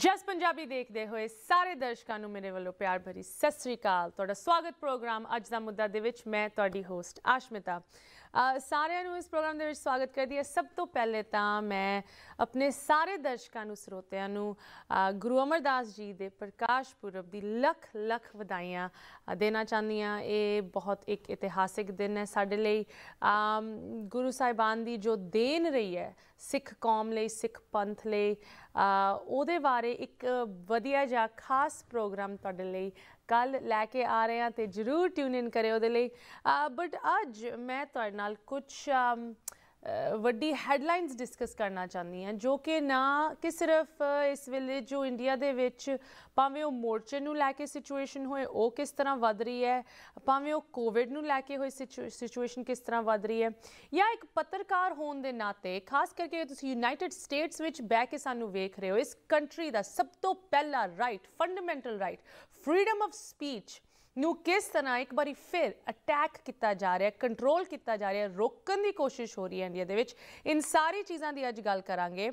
जस पंजाबी देखते हुए सारे दर्शकों को मेरे वालों प्यार भरी सत श्री अकाल। तुहाडा स्वागत प्रोग्राम अज दा मुद्दा दे विच, मैं तुहाडी होस्ट आशमिता। सारिਆਂ ਨੂੰ इस प्रोग्राम ਦੇ ਵਿੱਚ ਸਵਾਗਤ ਕਰਦੀ ਹਾਂ। सब तो पहले तो मैं अपने सारे दर्शकों ਨੂੰ ਸਰੋਤਿਆਂ ਨੂੰ गुरु अमरदास जी के प्रकाश पुरब की लख लख ਵਧਾਈਆਂ देना ਚਾਹੁੰਦੀ ਹਾਂ। ये बहुत एक इतिहासिक दिन है ਸਾਡੇ ਲਈ। गुरु साहिबान की जो देन रही है सिख कौम ਲਈ, सिख पंथ ਲਈ, ਉਹਦੇ बारे एक ਵਧੀਆ ਜਿਹਾ खास प्रोग्राम ਤੁਹਾਡੇ ਲਈ कल लैके आ रहे हैं, तो जरूर ट्यून इन करें उहदे लई। बट अज मैं तुहाडे नाल कुछ वड्डी हैडलाइनस डिस्कस करना चाहती हाँ, जो कि ना कि सिर्फ इस वेले जो इंडिया दे विच भावें वो मोर्चे नूं लैके सिचुएशन होए वो किस तरह वध रही है, भावें वो कोविड नूं लैके होए सिचुएशन किस तरह वध रही है, या एक पत्रकार होने के नाते खास करके तुसीं यूनाइटेड स्टेट्स विच बह के सानूं वेख रहे हो। इस कंट्री का सब तो पहला right, fundamental right freedom of speech नू किस तरह एक बारी फिर अटैक किया जा रहा है, कंट्रोल किया जा रहा है, रोकने की कोशिश हो रही है इंडिया दे विच। इन सारी चीज़ों की अज गल करांगे।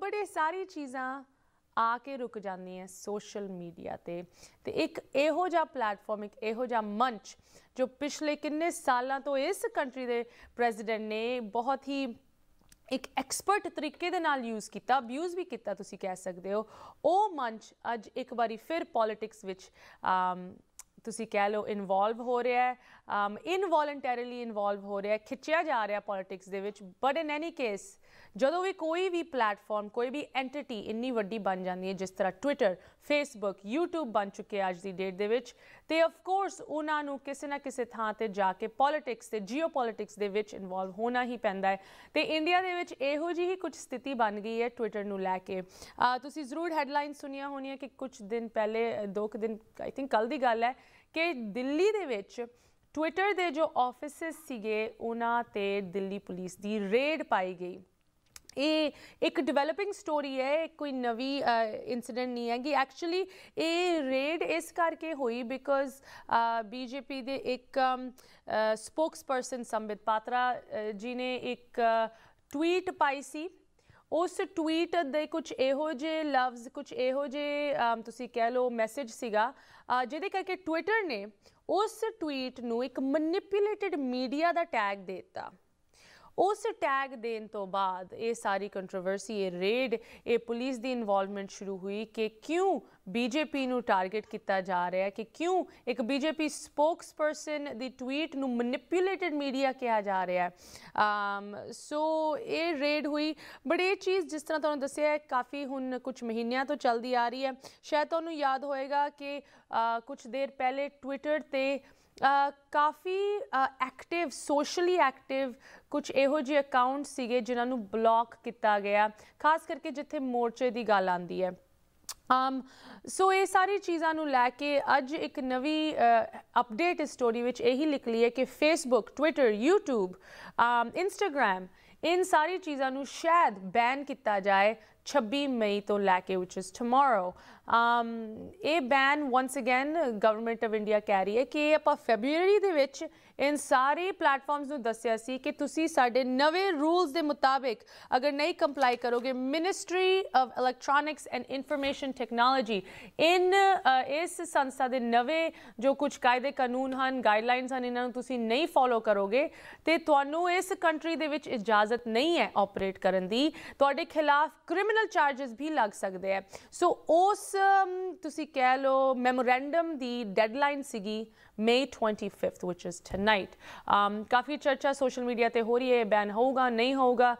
बट ये सारी चीज़ां आके रुक जाती हैं सोशल मीडिया ते। ते एक इहो जिहा प्लेटफॉर्म, एक इहो जिहा मंच जो पिछले किन्ने सालों तो इस कंट्री के प्रेजिडेंट ने बहुत ही एक एक्सपर्ट तरीके दे नाल यूज़ किया, अब्यूज़ भी किया तुसी कह सकते हो। वो मंच अज एक बारी फिर पॉलिटिक्स विच तुसी कह लो इनवॉल्व हो रहा है, इनवॉलंटेरिली इनवॉल्व हो रहा है, खिंचिया जा रहा है पॉलिटिक्स दे विच। बट इन एनी केस जदों भी कोई भी प्लेटफॉर्म, कोई भी एंटिटी इन्नी वड्डी बन जाती है जिस तरह ट्विटर, फेसबुक, यूट्यूब बन चुके हैं अज की डेट दे विच, ते ऑफकोर्स उन्हां नूं किसी ना किसी थां ते जाके पॉलिटिक्स ते जियो पॉलिटिक्स दे विच इनवॉल्व होना ही पैंदा है। तो इंडिया दे विच इहो जी ही कुछ स्थिति बन गई है ट्विटर नूं लैके। तुसीं जरूर हैडलाइन सुनियां होनियां कि कुछ दिन पहले, दो क दिन आई थिंक कल दी गल है कि दिल्ली दे विच ट्विटर दे जो ऑफिसिस सीगे उन्हां ते दिल्ली पुलिस दी रेड पाई गई। ये एक डिवेलपिंग स्टोरी है, कोई नवी इंसीडेंट नहीं है कि एक्चुअली ये रेड इस करके हुई बिकॉज बीजेपी दे एक स्पोक्स परसन संबित पात्रा जी ने एक ट्वीट पाई सी। उस ट्वीट दे कुछ इहो जे लफ्ज़, कुछ इहो जे तुसी कह लो मैसेज सीगा, जिहदे करके ट्विटर ने उस ट्वीट नूं एक मैनिपुलेटेड मीडिया का टैग देता। उस टैग देने तो बाद ये सारी कंट्रोवर्सी, ये रेड, ये पुलिस की इन्वॉल्वमेंट शुरू हुई कि क्यों बीजेपी नू टारगेट किया जा रहा है, कि क्यों एक बीजेपी स्पोक्स परसन की ट्वीट नू मैनिपुलेटेड मीडिया कहा जा रहा है। सो ये रेड हुई। बट ये चीज़ जिस तरह तुहानूं दस्सिया है काफ़ी हुण कुछ महीनों तो चलती आ रही है। शायद तुहानूं याद होएगा कि कुछ देर पहले ट्विटर ते काफ़ी एक्टिव, सोशली एक्टिव कुछ इहो जे अकाउंट सीगे जिन्हां नूं ब्लॉक किया गया, खास करके जिथे मोर्चे की गल आती है। सो ये सारी चीज़ों नूं लैके अज एक नवी अपडेट इस स्टोरी विच यही निकली है कि फेसबुक, ट्विटर, यूट्यूब, इंस्टाग्राम, इन सारी चीज़ों नूं शायद बैन किया जाए 26 मई तो लैके, विच इज़ टमोरो। ये ban once again government of India कह रही है कि आप फैबररी दे विच इन सारे प्लेटफॉर्म्स नूं दस्सिया सी कि तुसी साडे नवे रूल्स दे मुताबिक अगर नहीं कंप्लाई करोगे, ministry of electronics and information technology इन इस संस्था दे नवे जो कुछ कायदे कानून हैं, गाइडलाइनस हैं, इन्हां नूं तुसी नहीं फॉलो करोगे तो तुहानूं इस कंट्री दे विच इजाज़त नहीं है ऑपरेट करन दी, तुहाडे खिलाफ क्रिमिनल चार्जेस भी लग सकते हैं। सो उस तुसी कह लो मैमोरेंडम दी डेडलाइन सीगी May 25th, which is tonight। काफ़ी चर्चा सोशल मीडिया ते हो रही है, बैन होगा नहीं होगा,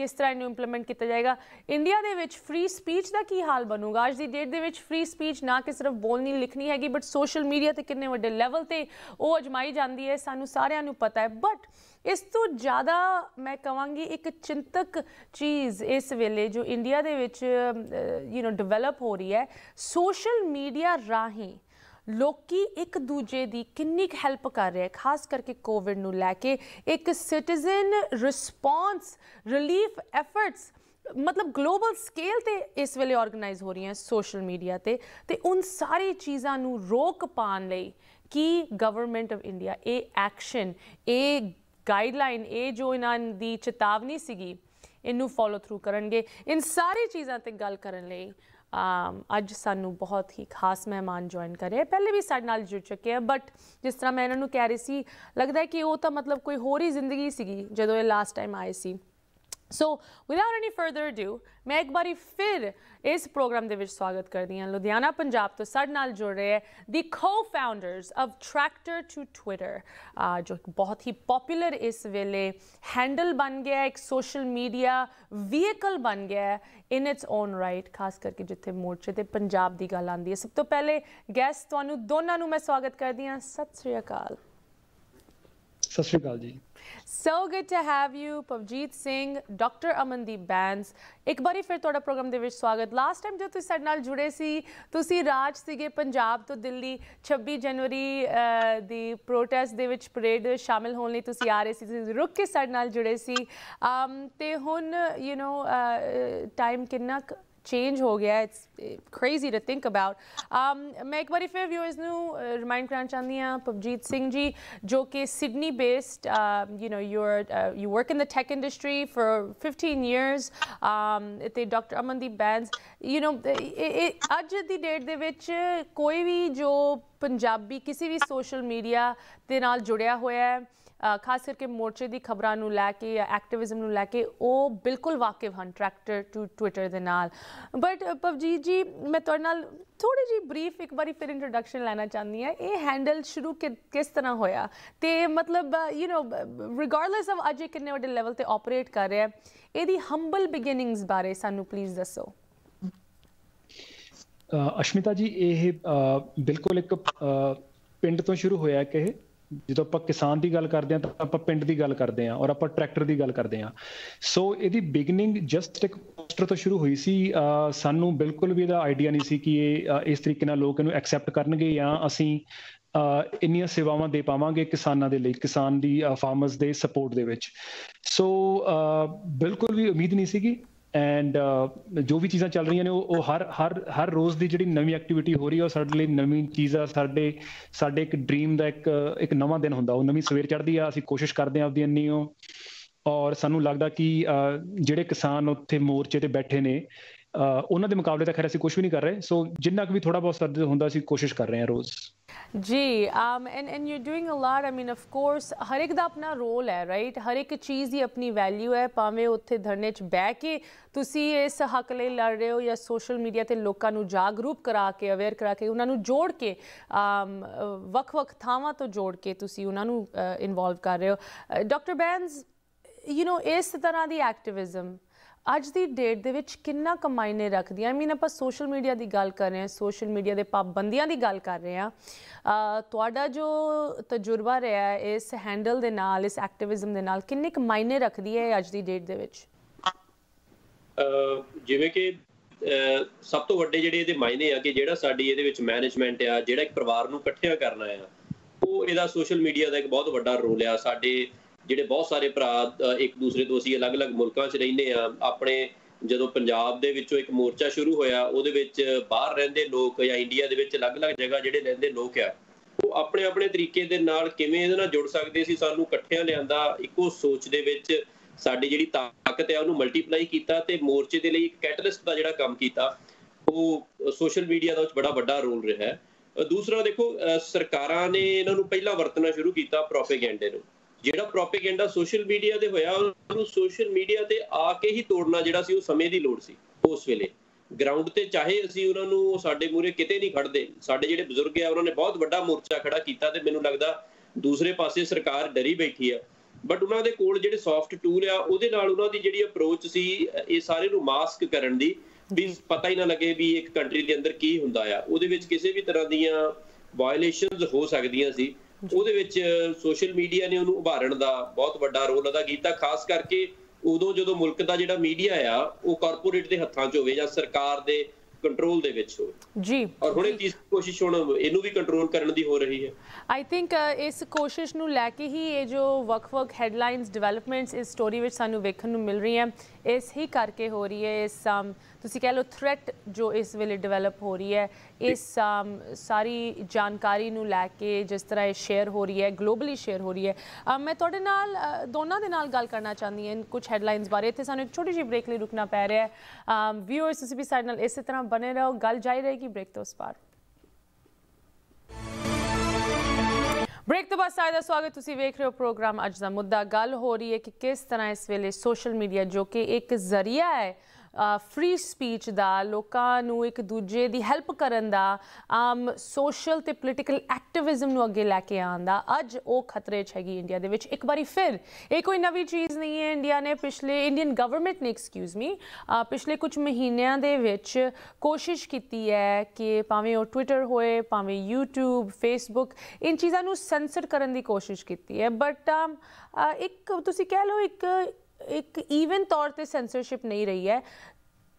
किस तरह इन्हें इंप्लीमेंट किया जाएगा। इंडिया दे विच फ्री स्पीच का की हाल बनूगा अज की डेट दे विच? फ्री स्पीच ना कि सिर्फ बोलनी लिखनी हैगी, बट सोशल मीडिया ते किन्ने वड्डे लेवल ते वो अजमाई जाती है, सानू सारियां नू पता है। बट इस तो ज़्यादा मैं कहांगी एक चिंतक चीज़ इस वेले जो इंडिया दे विच डिवेलप हो रही है, सोशल मीडिया राही लोकी एक दूजे की किन्नी हैल्प कर रहे हैं, खास करके कोविड नू लैके। एक सिटीजन रिस्पॉन्स, रिलीफ एफर्ट्स मतलब ग्लोबल स्केल ते इस वेले ऑर्गेनाइज हो रही हैं सोशल मीडिया ते। ते उन सारी चीज़ों नू रोक पाने लई कि गवर्नमेंट ऑफ इंडिया ये एक्शन, ये गाइडलाइन, ये जो इन्हां दी चेतावनी सीगी इनू फॉलो थ्रू करनगे। इन सारी चीज़ों ते गल करन लई अज सानू बहुत ही खास मेहमान ज्वाइन करे, पहले भी साढ़े नाल जुड़ चुके हैं, बट जिस तरह मैं इन्होंने कह रही सी लगता है कि वो तो मतलब कोई होर ही जिंदगी सी जो लास्ट टाइम आए सी। So without any further due मैं एक बारी फिर इस प्रोग्राम के स्वागत करती हूँ। लुधियाना पंजाब तो साढ़े नाल जुड़ रहे हैं दी को founders of Tractor to Twitter, जो बहुत ही पॉपुलर इस वेले हैंडल बन गया, एक सोशल मीडिया व्हीकल बन गया इन इट्स ओन राइट, खास करके जिथे मोर्चे ते पंजाब की गल आती है। सब तो पहले गैस तुहानू दोनों नू मैं स्वागत करती हूँ। सत श्री अकाल। सत श्री अकाल जी। So good to have you, Pavjit Singh, Dr. Amandeep Bains। एक बारी फिर तुहाडा प्रोग्राम दे विच स्वागत। लास्ट टाइम जो तुसीं साडे नाल जुड़े सी तुसीं राज सीगे पंजाब तो दिल्ली, 26 जनवरी दी प्रोटेस्ट दे विच परेड शामिल होने लई तुसीं आ रहे सी, तुसीं रुक के साडे नाल जुड़े सी। ते हुण यू नो टाइम कितना चेंज हो गया, it's crazy to think about. मैं एक बार फिर व्यूअर्स नू रिमाइंड कराना चाहती हाँ पवजीत सिंह जी जो कि Sydney based, you know you work in the tech industry for 15 years, ते doctor Amandeep Bains, you know अज दी डेट दे विच कोई भी जो पंजाबी किसी भी सोशल मीडिया दे नाल जुड़िया होया है खास करके मोर्चे की खबरों को लैके या एक्टिविज़म को लैके वो बिल्कुल वाकिफ हैं ट्रैक्टर टू ट्विटर के नाल। बट पवजीत जी मैं तुहाडे नाल थोड़ी जी ब्रीफ एक बार फिर इंट्रोडक्शन लेना चाहती हूँ। ये हैंडल शुरू किस तरह होया ते मतलब यू नो रिगार्डलैस ऑफ अज कितने वड्डे लेवल ते ऑपरेट कर रहा है, इसदी हंबल बिगिनिंग्स बारे सानू प्लीज़ दसो। अश्मिता जी ये बिल्कुल एक पिंड तो शुरू होया कि जो आप किसान की गल करते हैं तो आप पिंड की गल करते हैं और आप ट्रैक्टर की गल करते हैं। सो इसकी बिगिनिंग जस्ट एक पोस्टर तो शुरू हुई सी, सानू बिल्कुल भी इसका आइडिया नहीं सी कि इस तरीके नाल लोग इन्हूं एक्सैप्ट करनगे या असी इन्नियां सेवावां दे पावांगे किसानां दे लई, किसान दी फार्मर्स दे सपोर्ट दे विच। सो बिल्कुल भी उम्मीद नहीं सी एंड जो भी चीज़ा चल रही ने वो हर रोज़ की जी नवी एक्टिविटी हो रही है और साडे लई नवी चीज़ आ, साडे एक ड्रीम का एक नवा दिन होंदा, नवी सवेर चढ़ती है, असीं कोशिश करते हैं आपदी इन्नी और सानू लगता कि जिहड़े किसान उत्थे मोर्चे ते बैठे ने उन्हां दे मुकाबले तक खैर असीं कुछ भी नहीं कर रहे। सो जिन्ना भी थोड़ा बहुत साडे होंदा असीं कोशिश कर रहे हैं रोज़ जी। And you doing a lot, I mean of course हर एक दा अपना रोल है राइट, हर एक चीज़ की अपनी वैल्यू है, भावें उत्थे धरने च बह के तुसी इस हक लई लड़ रहे हो या सोशल मीडिया ते लोकां नू जागरूक करा के अवेयर करा के उन्हां नू जोड़ के वख-वख थावां तो जोड़ के तुसी उन्हां नू इन्वॉल्व कर रहे हो। डॉक्टर बैंस यू नो इस तरह की एक्टिविज़म अज की डेट दे विच कितना कमाइने रखदी है? आई मीन आपां सोशल मीडिया की गल कर रहे हैं, सोशल मीडिया के पाबंदियां की गल कर रहे हैं, तुहाडा जो तजुर्बा रहा है इस हैंडल दे नाल इस एक्टिविज़म दे नाल कितने कमाइने रखदी है अज की डेट दे विच? जिवें कि सब तो वड्डे जिहड़े इहदे मायने आ कि जिहड़ा साडी इहदे विच मैनेजमेंट आ, जिहड़ा एक परिवार नूं इकट्ठा करना आ, वो इहदा सोशल मीडिया का एक बहुत वड्डा रोल आ। साडे ਜਿਹੜੇ बहुत सारे भरा एक दूसरे तो ਅਸੀਂ अलग-अलग ਮੁਲਕਾਂ 'ਚ ਰਹਿੰਦੇ ਆ, ਆਪਣੇ ਜਦੋਂ ਪੰਜਾਬ ਦੇ ਵਿੱਚੋਂ ਇੱਕ ਮੋਰਚਾ ਸ਼ੁਰੂ ਹੋਇਆ ਉਹਦੇ ਵਿੱਚ ਬਾਹਰ ਰਹਿੰਦੇ ਲੋਕ ਜਾਂ ਇੰਡੀਆ ਦੇ ਵਿੱਚ अलग-अलग ਜਗ੍ਹਾ ਜਿਹੜੇ ਰਹਿੰਦੇ ਲੋਕ ਆ ਉਹ ਆਪਣੇ-ਆਪਣੇ ਤਰੀਕੇ ਦੇ ਨਾਲ ਕਿਵੇਂ ਇਹਦੇ ਨਾਲ ਜੁੜ ਸਕਦੇ ਸੀ, ਸਾਨੂੰ ਇਕੱਠਿਆਂ ਲਿਆਂਦਾ, ਇੱਕੋ ਸੋਚ ਦੇ ਵਿੱਚ ਸਾਡੀ ਜਿਹੜੀ ਤਾਕਤ ਆ ਉਹਨੂੰ ਮਲਟੀਪਲਾਈ ਕੀਤਾ ਤੇ ਮੋਰਚੇ ਦੇ ਲਈ ਇੱਕ ਕੈਟਲਿਸਟ ਦਾ ਜਿਹੜਾ ਕੰਮ ਕੀਤਾ ਉਹ ਸੋਸ਼ਲ ਮੀਡੀਆ ਦਾ ਉਹ 'ਚ ਬੜਾ ਵੱਡਾ ਰੋਲ ਰਿਹਾ ਹੈ। ਦੂਸਰਾ ਦੇਖੋ ਸਰਕਾਰਾਂ ਨੇ ਇਹਨਾਂ ਨੂੰ ਪਹਿਲਾਂ ਵਰਤਣਾ ਸ਼ੁਰੂ ਕੀਤਾ ਪ੍ਰੋਪੇਗੈਂਡੇ ਨੂੰ, ਜਿਹੜਾ ਪ੍ਰੋਪੇਗੈਂਡਾ ਸੋਸ਼ਲ ਮੀਡੀਆ ਤੇ ਹੋਇਆ ਉਹਨੂੰ ਸੋਸ਼ਲ ਮੀਡੀਆ ਤੇ ਆ ਕੇ ਹੀ ਤੋੜਨਾ ਜਿਹੜਾ ਸੀ ਉਹ ਸਮੇਂ ਦੀ ਲੋੜ ਸੀ। ਉਸ ਵੇਲੇ ਗਰਾਊਂਡ ਤੇ ਚਾਹੇ ਅਸੀਂ ਉਹਨਾਂ ਨੂੰ ਸਾਡੇ ਮੂਹਰੇ ਕਿਤੇ ਨਹੀਂ ਖੜਦੇ, ਸਾਡੇ ਜਿਹੜੇ ਬਜ਼ੁਰਗ ਆ ਉਹਨਾਂ ਨੇ ਬਹੁਤ ਵੱਡਾ ਮੋਰਚਾ ਖੜਾ ਕੀਤਾ ਤੇ ਮੈਨੂੰ ਲੱਗਦਾ ਦੂਸਰੇ ਪਾਸੇ ਸਰਕਾਰ ਡਰੀ ਬੈਠੀ ਆ, ਬਟ ਉਹਨਾਂ ਦੇ ਕੋਲ ਜਿਹੜੇ ਸੌਫਟ ਟੂਲ ਆ ਉਹਦੇ ਨਾਲ ਉਹਨਾਂ ਦੀ ਜਿਹੜੀ ਅਪਰੋਚ ਸੀ ਇਹ ਸਾਰੇ ਨੂੰ ਮਾਸਕ ਕਰਨ ਦੀ ਵੀ ਪਤਾ ਹੀ ਨਾ ਲੱਗੇ ਵੀ ਇੱਕ ਕੰਟਰੀ ਦੇ ਅੰਦਰ ਕੀ ਹੁੰਦਾ ਆ, ਉਹਦੇ ਵਿੱਚ ਕਿਸੇ ਵੀ ਤਰ੍ਹਾਂ ਦੀਆਂ ਵਾਇਲੇਸ਼ਨਸ ਹੋ ਸਕਦੀਆਂ ਸੀ। ਉਹਦੇ ਵਿੱਚ ਸੋਸ਼ਲ ਮੀਡੀਆ ਨੇ ਉਹਨੂੰ ਉਭਾਰਨ ਦਾ ਬਹੁਤ ਵੱਡਾ ਰੋਲ ਅਦਾ ਕੀਤਾ, ਖਾਸ ਕਰਕੇ ਉਦੋਂ ਜਦੋਂ ਮੁਲਕ ਦਾ ਜਿਹੜਾ ਮੀਡੀਆ ਆ ਉਹ ਕਾਰਪੋਰੇਟ ਦੇ ਹੱਥਾਂ 'ਚ ਹੋਵੇ ਜਾਂ ਸਰਕਾਰ ਦੇ ਕੰਟਰੋਲ ਦੇ ਵਿੱਚ ਹੋਵੇ ਜੀ। ਔਰ ਹੁਣ ਇਹ ਤੀਸਰੀ ਕੋਸ਼ਿਸ਼ ਹੁਣ ਇਹਨੂੰ ਵੀ ਕੰਟਰੋਲ ਕਰਨ ਦੀ ਹੋ ਰਹੀ ਹੈ। ਆਈ ਥਿੰਕ ਇਸ ਕੋਸ਼ਿਸ਼ ਨੂੰ ਲੈ ਕੇ ਹੀ ਇਹ ਜੋ ਵੱਖ-ਵੱਖ ਹੈਡਲਾਈਨਸ ਡਿਵੈਲਪਮੈਂਟਸ ਇਸ ਸਟੋਰੀ ਵਿੱਚ ਸਾਨੂੰ ਵੇਖਣ ਨੂੰ ਮਿਲ ਰਹੀ ਹੈ। इस ही करके हो रही है, इस तुसी कह लो थ्रेट जो इस वेले डिवेलप हो रही है, इस सारी जानकारी नू लैके जिस तरह शेयर हो रही है, ग्लोबली शेयर हो रही है। मैं थोड़े नाल दोनों दे नाल गल करना चाहती हूँ कुछ हैडलाइंस बारे। इतने सानू एक छोटी जी ब्रेक लिए रुकना पै रहा है। व्यूअर्स तुसी भी साडे नाल इस तरह बने रहो, गल जारी रहेगी ब्रेक तो उस पार। ब्रेक तो बाद सारा स्वागत, तुसी वेख रहे हो प्रोग्राम अज्ज दा मुद्दा। गल हो रही है कि किस तरह इस वेले सोशल मीडिया जो कि एक जरिया है फ्री स्पीच दा, लोकां नू एक दूजे दी हैल्प करन दा, सोशल ते पोलिटिकल एक्टिविज़म नू अगे लैके आउण दा, अज ओह खतरे च हैगी इंडिया दे विच। एक बारी फिर यह कोई नवी चीज़ नहीं है। इंडिया ने पिछले इंडियन गवर्नमेंट ने पिछले कुछ महीनों दे विच कोशिश कीती है कि भावें ओह ट्विटर होए, भावें यूट्यूब, फेसबुक, इन चीज़ां नू सेंसर करन दी कोशिश कीती है। बट एक तुसीं कह लो एक ईवन तौर पे सेंसरशिप नहीं रही है।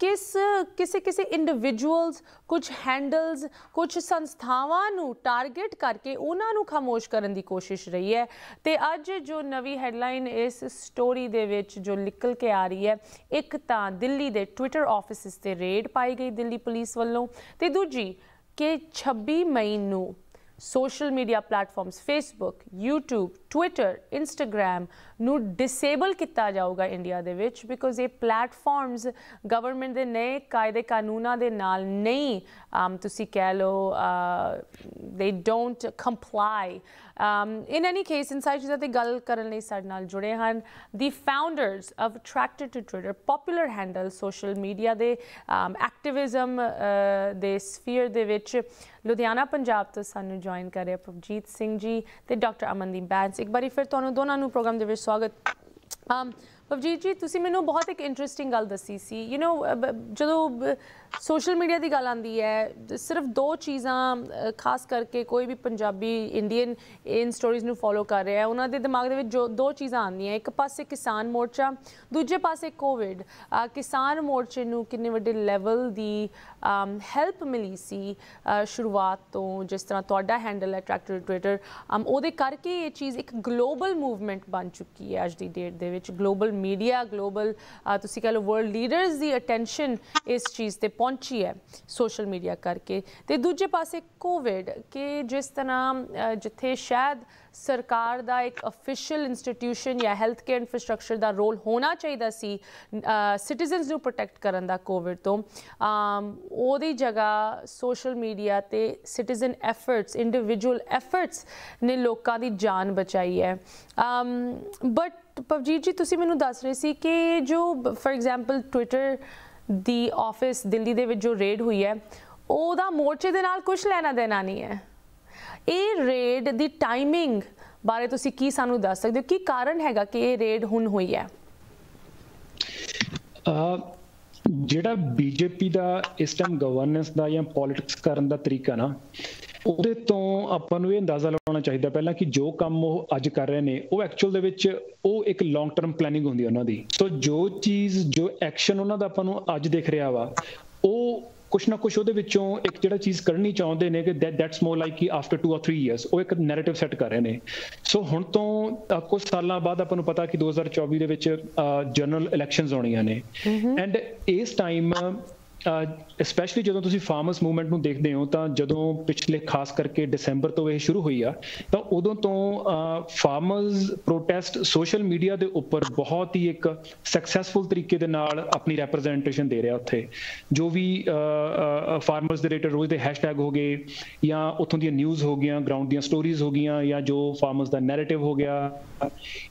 किसे किसे इंडिविजुअल्स, कुछ हैंडल्स, कुछ संस्थावां नू टारगेट करके उन्हां नू खामोश करन दी कोशिश रही है। ते अज जो नवी हैडलाइन इस स्टोरी दे विच जो निकल के आ रही है, एक तां दिल्ली दे ट्विटर ऑफिसिस ते रेड पाई गई दिल्ली पुलिस वालों, ते दूजी कि 26 मई नू social media platforms Facebook, YouTube, Twitter, Instagram नू डिसेबल किया जाऊगा इंडिया दे विच, बिकॉज ये प्लेटफॉर्म्स गवर्नमेंट दे नए कायदे कानूना दे नाल नहीं, तुसी कह लो they don't comply. In any case इन सारी चीज़ों ते गल करन लई साडे नाल जुड़े हन दी founders of Tractor to Twitter, popular handle social media दे एक्टिविज़म दे स्फीयर दे विच। लुधियाना पंजाब तो सानू ज्वाइन कर रहे पवजीत सिंह जी ते डॉक्टर अमनदीप बैंस। एक बारी फिर तुहानू दोनों नू प्रोग्राम दे विच स्वागत। पवजीत जी, तुसी मैनू बहुत एक इंटरेस्टिंग गल दसी सी, यू नो जो सोशल मीडिया की गल आती है, सिर्फ दो चीज़ां खास करके कोई भी पंजाबी इंडियन इन स्टोरीज़ नू फॉलो कर रहा है, उन्होंने दिमाग दे विच जो दो चीज़ां आंदियां, एक पासे किसान मोर्चा, दूजे पासे कोविड। किसान मोर्चे नू किन्ने वड्डे लैवल दी हैल्प मिली सी शुरुआत तो, जिस तरह तुहाडा हैंडल है ट्रैक्टर ट्विटर, उहदे करके ये चीज़ एक ग्लोबल मूवमेंट बन चुकी है अज की डेट दे विच। ग्लोबल मीडिया, ग्लोबल तुसी कह लो वर्ल्ड लीडर्स की अटेंशन इस चीज़ ते पहुंची है सोशल मीडिया करके। ते दूजे पासे कोविड के जिस तरह जिथे शायद सरकार दा एक ऑफिशियल इंस्टीट्यूशन या हेल्थ केयर इंफ्रास्ट्रक्चर दा रोल होना चाहिदा सी सिटीजन्स नू प्रोटेक्ट करन दा कोविड तो, ओदी जगह सोशल मीडिया ते सिटीजन एफर्ट्स, इंडिविजुअल एफर्ट्स ने लोकां दी जान बचाई है। बट पवजीत जी, तुसी मैनू दस रहे सी कि जो फॉर एग्जाम्पल ट्विटर दी ऑफिस दिल्ली दे विच जो रेड हुई है, ओहदा मोर्चे दे नाल कुछ लेना देना नहीं है। ये रेड दी टाइमिंग बारे तुसी की सानू दस सकदे हो, की कारण हैगा कि ये रेड हुण हुई है? जिहड़ा बीजेपी दा इस टाइम गवर्नेंस दा या पॉलिटिक्स करन दा तरीका ना, ਉਹਦੇ ਤੋਂ ਆਪਾਂ ਨੂੰ ਇਹ ਅੰਦਾਜ਼ਾ ਲਾਉਣਾ ਚਾਹੀਦਾ ਪਹਿਲਾਂ ਕਿ ਜੋ ਕੰਮ ਉਹ ਅੱਜ ਕਰ ਰਹੇ ਨੇ ਉਹ ਐਕਚੁਅਲ ਦੇ ਵਿੱਚ ਉਹ ਇੱਕ ਲੌਂਗ ਟਰਮ ਪਲੈਨਿੰਗ ਹੁੰਦੀ ਹੈ ਉਹਨਾਂ ਦੀ। ਸੋ ਜੋ ਚੀਜ਼ ਜੋ ਐਕਸ਼ਨ ਉਹਨਾਂ ਦਾ ਆਪਾਂ ਨੂੰ ਅੱਜ ਦਿਖ ਰਿਹਾ ਵਾ, ਉਹ ਕੁਛ ਨਾ ਕੁਛ ਉਹਦੇ ਵਿੱਚੋਂ ਇੱਕ ਜਿਹੜਾ ਚੀਜ਼ ਕਰਨੀ ਚਾਹੁੰਦੇ ਨੇ ਕਿ ਦੈਟਸ ਮੋਰ ਲਾਈਕ ਕਿ ਆਫਟਰ 2 or 3 years ਉਹ ਇੱਕ ਨੈਰੇਟਿਵ ਸੈੱਟ ਕਰ ਰਹੇ ਨੇ। ਸੋ ਹੁਣ ਤੋਂ ਕੁਝ ਸਾਲਾਂ ਬਾਅਦ ਆਪਾਂ ਨੂੰ ਪਤਾ ਕਿ 2024 ਦੇ ਵਿੱਚ ਜਨਰਲ ਇਲੈਕਸ਼ਨਸ ਹੋਣੀਆਂ ਨੇ, ਐਂਡ ਇਸ ਟਾਈਮ ਸਪੈਸ਼ਲੀ ਜਦੋਂ ਤੁਸੀਂ ਫਾਰਮਰਸ ਮੂਵਮੈਂਟ ਨੂੰ ਦੇਖਦੇ ਹੋ ਤਾਂ ਜਦੋਂ ਪਿਛਲੇ ਖਾਸ ਕਰਕੇ ਡਿਸੰਬਰ ਤੋਂ ਇਹ ਸ਼ੁਰੂ ਹੋਈ ਆ ਤਾਂ ਉਦੋਂ ਤੋਂ ਫਾਰਮਰਸ ਪ੍ਰੋਟੈਸਟ ਸੋਸ਼ਲ ਮੀਡੀਆ ਦੇ ਉੱਪਰ ਬਹੁਤ ਹੀ ਇੱਕ ਸਕਸੈਸਫੁਲ ਤਰੀਕੇ ਦੇ ਨਾਲ ਆਪਣੀ ਰੈਪਰੈਜ਼ੈਂਟੇਸ਼ਨ ਦੇ ਰਿਹਾ। ਉੱਥੇ ਜੋ ਵੀ ਫਾਰਮਰਸ ਦੇ ਰਿਲੇਟਡ ਰੋਜ਼ ਦੇ ਹੈਸ਼ਟੈਗ ਹੋ ਗਏ ਜਾਂ ਉੱਥੋਂ ਦੀਆਂ ਨਿਊਜ਼ ਹੋ ਗਈਆਂ, ਗਰਾਊਂਡ ਦੀਆਂ ਸਟੋਰੀਜ਼ ਹੋ ਗਈਆਂ, ਜਾਂ ਜੋ ਫਾਰਮਰਸ ਦਾ ਨੈਰੇਟਿਵ ਹੋ ਗਿਆ,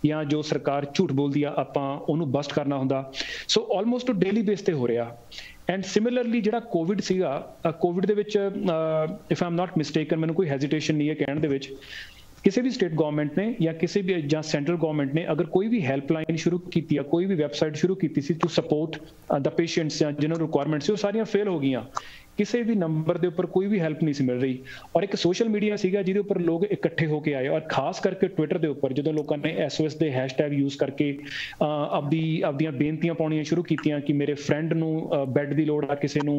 ਜਾਂ ਜੋ ਸਰਕਾਰ ਝੂਠ ਬੋਲਦੀ ਆ ਆਪਾਂ ਉਹਨੂੰ ਬਸਟ ਕਰਨਾ ਹੁੰਦਾ। ਸੋ ਆਲਮੋਸਟ ਡੇਲੀ ਬੇਸ ਤੇ ਹੋ ਰਿਹਾ। ਐਂਡ ਸਿਮਿਲਰਲੀ ਜਿਹੜਾ ਕੋਵਿਡ ਸੀਗਾ, ਕੋਵਿਡ ਦੇ ਵਿੱਚ if I am not mistaken, ਮੈਨੂੰ ਕੋਈ ਹੈਜ਼ਿਟੇਸ਼ਨ ਨਹੀਂ ਹੈ ਕਹਿਣ ਦੇ ਵਿੱਚ, ਕਿਸੇ ਵੀ ਸਟੇਟ ਗਵਰਨਮੈਂਟ ਨੇ ਜਾਂ ਕਿਸੇ ਵੀ ਜਾਂ ਸੈਂਟਰਲ ਗਵਰਨਮੈਂਟ ਨੇ ਅਗਰ ਕੋਈ ਵੀ ਹੈਲਪਲਾਈਨ ਸ਼ੁਰੂ ਕੀਤੀ ਆ, ਕੋਈ ਵੀ ਵੈਬਸਾਈਟ ਸ਼ੁਰੂ ਕੀਤੀ ਸੀ ਟੂ ਸਪੋਰਟ ਦ ਪੇਸ਼ੈਂਟਸ ਜਾਂ ਜਿਹਨਾਂ ਨੂੰ ਰਿਕੁਆਇਰਮੈਂਟ ਸੀ, ਉਹ ਸਾਰੀਆਂ ਫੇਲ ਹੋ ਗਈਆਂ। ਕਿਸੇ ਵੀ ਨੰਬਰ ਦੇ ਉੱਪਰ ਕੋਈ ਵੀ ਹੈਲਪ ਨਹੀਂ ਸੀ ਮਿਲ ਰਹੀ, ਔਰ ਇੱਕ ਸੋਸ਼ਲ ਮੀਡੀਆ ਸੀਗਾ ਜਿਹਦੇ ਉੱਪਰ ਲੋਕ ਇਕੱਠੇ ਹੋ ਕੇ ਆਏ, ਔਰ ਖਾਸ ਕਰਕੇ ਟਵਿੱਟਰ ਦੇ ਉੱਪਰ ਜਦੋਂ ਲੋਕਾਂ ਨੇ SOS ਦੇ ਹੈਸ਼ਟੈਗ ਯੂਜ਼ ਕਰਕੇ ਆਪਦੀਆਂ ਬੇਨਤੀਆਂ ਪਾਉਣੀਆਂ ਸ਼ੁਰੂ ਕੀਤੀਆਂ ਕਿ ਮੇਰੇ ਫਰੈਂਡ ਨੂੰ ਬੈੱਡ ਦੀ ਲੋੜ ਆ, ਕਿਸੇ ਨੂੰ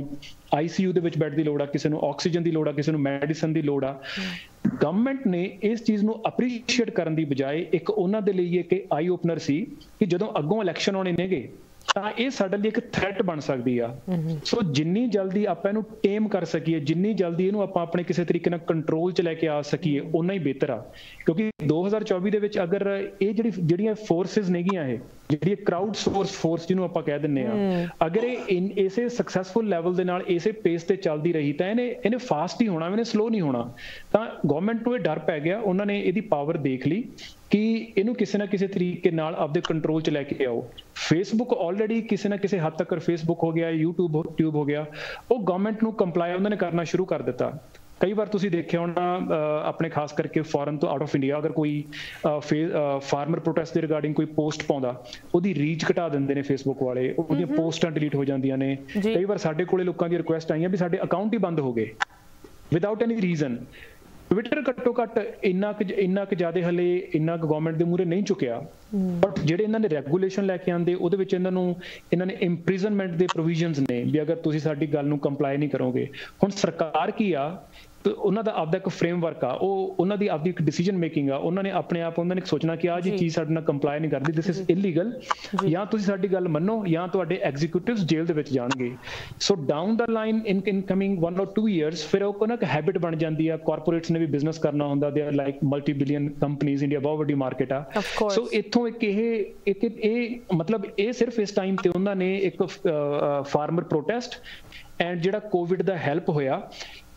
ICU ਦੇ ਵਿੱਚ ਬੈੱਡ ਦੀ ਲੋੜ ਆ, ਕਿਸੇ ਨੂੰ ਆਕਸੀਜਨ ਦੀ ਲੋੜ ਆ, ਕਿਸੇ ਨੂੰ ਮੈਡੀਸਨ ਦੀ ਲੋੜ ਆ। ਗਵਰਨਮੈਂਟ ਨੇ ਇਸ ਚੀਜ਼ ਨੂੰ ਅਪਰੀਸ਼ੀਏਟ ਕਰਨ ਦੀ ਬਜਾਏ ਇੱਕ ਉਹਨਾਂ ਦੇ ਲਈ ਇੱਕ ਆਈ ਓਪਨਰ ਸੀ ਕਿ ਜਦੋਂ ਅੱਗੋਂ ਇਲੈਕਸ਼ਨ ਆਉਣੇ ਨੇਗੇ ਤਾਂ ਇਹ ਸਾਡੇ ਲਈ ਇੱਕ ਥ੍ਰੈਟ ਬਣ ਸਕਦੀ ਆ। ਸੋ ਜਿੰਨੀ ਜਲਦੀ ਆਪਾਂ ਇਹਨੂੰ ਟੇਮ ਕਰ ਸਕੀਏ, ਜਿੰਨੀ ਜਲਦੀ ਇਹਨੂੰ ਆਪਾਂ ਆਪਣੇ ਕਿਸੇ ਤਰੀਕੇ ਨਾਲ ਕੰਟਰੋਲ 'ਚ ਲੈ ਕੇ ਆ ਸਕੀਏ, ਉਨਾ ਹੀ ਬਿਹਤਰ ਆ। ਕਿਉਂਕਿ 2024 ਦੇ ਵਿੱਚ ਅਗਰ ਇਹ ਜਿਹੜੀਆਂ ਫੋਰਸਿਸ ਨੇਗੀਆਂ, ਇਹ ਜਿਹੜੀ ਕਰਾਊਡ ਸੋਰਸ ਫੋਰਸ ਜਿਹਨੂੰ ਆਪਾਂ ਕਹਿ ਦਿੰਦੇ ਆ, ਅਗਰ ਇਹ ਇਸੇ ਸਕਸੈਸਫੁਲ ਲੈਵਲ ਦੇ ਨਾਲ ਇਸੇ ਪੇਸ ਤੇ ਚੱਲਦੀ ਰਹੀ ਤਾਂ ਇਹਨੇ ਫਾਸਟ ਹੀ ਹੋਣਾ, ਇਹਨੇ ਸਲੋ ਨਹੀਂ ਹੋਣਾ। ਤਾਂ ਗਵਰਨਮੈਂਟ ਨੂੰ ਇਹ ਡਰ ਪੈ ਗਿਆ, ਉਹਨਾਂ ਨੇ ਇਹਦੀ ਪਾਵਰ ਦੇਖ ਲਈ ਕਿ ਇਹਨੂੰ ਕਿਸੇ ਨਾ ਕਿਸੇ ਤਰੀਕੇ ਨਾਲ ਆਪਦੇ ਕੰਟਰੋਲ 'ਚ ਲੈ ਕੇ ਆਓ। ਫੇਸਬੁੱਕ ਆਲਰੇਡੀ ਕਿਸੇ ਨਾ ਕਿਸੇ ਹੱਦ ਤੱਕ, ਫੇਸਬੁੱਕ ਹੋ ਗਿਆ, ਯੂਟਿਊਬ ਟਿਊਬ ਹੋ ਗਿਆ, ਉਹ ਗਵਰਨਮੈਂਟ ਨੂੰ ਕੰਪਲਾਈ ਉਹਨਾਂ ਨੇ ਕਰਨਾ ਸ਼ੁਰੂ ਕਰ ਦਿੱਤਾ। ਕਈ ਵਾਰ ਤੁਸੀਂ ਦੇਖਿਆ ਹੋਣਾ ਆਪਣੇ ਖਾਸ ਕਰਕੇ ਫੋਰਨ ਤੋਂ ਆਊਟ ਆਫ ਇੰਡੀਆ ਅਗਰ ਕੋਈ ਫਾਰਮਰ ਪ੍ਰੋਟੈਸਟ ਦੇ ਰਿਗਾਰਡਿੰਗ ਕੋਈ ਪੋਸਟ ਪਾਉਂਦਾ, ਉਹਦੀ ਰੀਚ ਘਟਾ ਦਿੰਦੇ ਨੇ ਫੇਸਬੁੱਕ ਵਾਲੇ, ਉਹਦੀਆਂ ਪੋਸਟਾਂ ਡਿਲੀਟ ਹੋ ਜਾਂਦੀਆਂ ਨੇ। ਕਈ ਵਾਰ ਸਾਡੇ ਕੋਲੇ ਲੋਕਾਂ ਦੀ ਰਿਕੁਐਸਟ ਆਈਆਂ ਵੀ ਸਾਡੇ ਅਕਾਊਂਟ ਹੀ ਬੰਦ ਹੋ ਗਏ ਵਿਦਆਊਟ ਐਨੀ ਰੀਜ਼ਨ। ਟਵਿੱਟਰ ਘੱਟੋ ਘੱਟ ਇੰਨਾ ਕੁ ਜ਼ਿਆਦਾ ਹਲੇ ਇੰਨਾ ਕੁ ਗਵਰਨਮੈਂਟ ਦੇ ਮੂਹਰੇ ਨਹੀਂ ਚੁੱਕਿਆ, ਬਟ ਜਿਹੜੇ ਇਹਨਾਂ ਨੇ ਰੈਗੂਲੇਸ਼ਨ ਲੈ ਕੇ ਆਉਂਦੇ ਉਹਦੇ ਵਿੱਚ ਇਹਨਾਂ ਨੇ ਇੰਪ੍ਰਿਜ਼ਨਮੈਂਟ ਦੇ ਪ੍ਰੋਵੀਜ਼ਨਸ ਨੇ ਵੀ ਅਗਰ ਤੁਸੀਂ ਸਾਡੀ ਗੱਲ ਨੂੰ ਕੰਪਲਾਈ ਨਹੀਂ ਕਰੋਗੇ। ਹੁਣ ਸਰਕਾਰ ਕੀ ਆ, ਉਹਨਾਂ ਦਾ ਆਪਦਾ ਇੱਕ ਫਰੇਮਵਰਕ ਆ, ਉਹ ਉਹਨਾਂ ਦੀ ਆਪਦੀ ਇੱਕ ਡਿਸੀਜਨ ਮੇਕਿੰਗ ਆ, ਉਹਨਾਂ ਨੇ ਆਪਣੇ ਆਪ ਉਹਨਾਂ ਨੇ ਸੋਚਣਾ ਕਿ ਆਹ ਜੀ ਚੀਜ਼ ਸਾਡੇ ਨਾਲ ਕੰਪਲਾਈ ਨਹੀਂ ਕਰਦੀ, ਦਿਸ ਇਜ਼ ਇਲੀਗਲ, ਜਾਂ ਤੁਸੀਂ ਸਾਡੀ ਗੱਲ ਮੰਨੋ ਜਾਂ ਤੁਹਾਡੇ ਐਗਜ਼ੀਕਿਊਟਿਵਸ ਜੇਲ੍ਹ ਦੇ ਵਿੱਚ ਜਾਣਗੇ। So down the line in coming 1 or 2 years ਫਿਰ ਉਹ ਇੱਕ ਹੈਬਿਟ ਬਣ ਜਾਂਦੀ ਆ। ਕਾਰਪੋਰੇਟਸ ਨੇ ਵੀ ਬਿਜ਼ਨਸ ਕਰਨਾ ਹੁੰਦਾ, they are like multi billion companies, India ਬਹੁਤ ਵੱਡੀ ਮਾਰਕੀਟ ਆ। ਸੋ ਇੱਥੋਂ ਇਹ ਮਤਲਬ ਇਹ ਸਿਰਫ ਇਸ ਟਾਈਮ ਤੇ ਉਹਨਾਂ ਨੇ ਇੱਕ ਫਾਰਮਰ ਪ੍ਰੋਟੈਸਟ ਐਂਡ ਜਿਹੜਾ ਕੋਵਿਡ ਦਾ ਹੈਲਪ ਹੋਇਆ,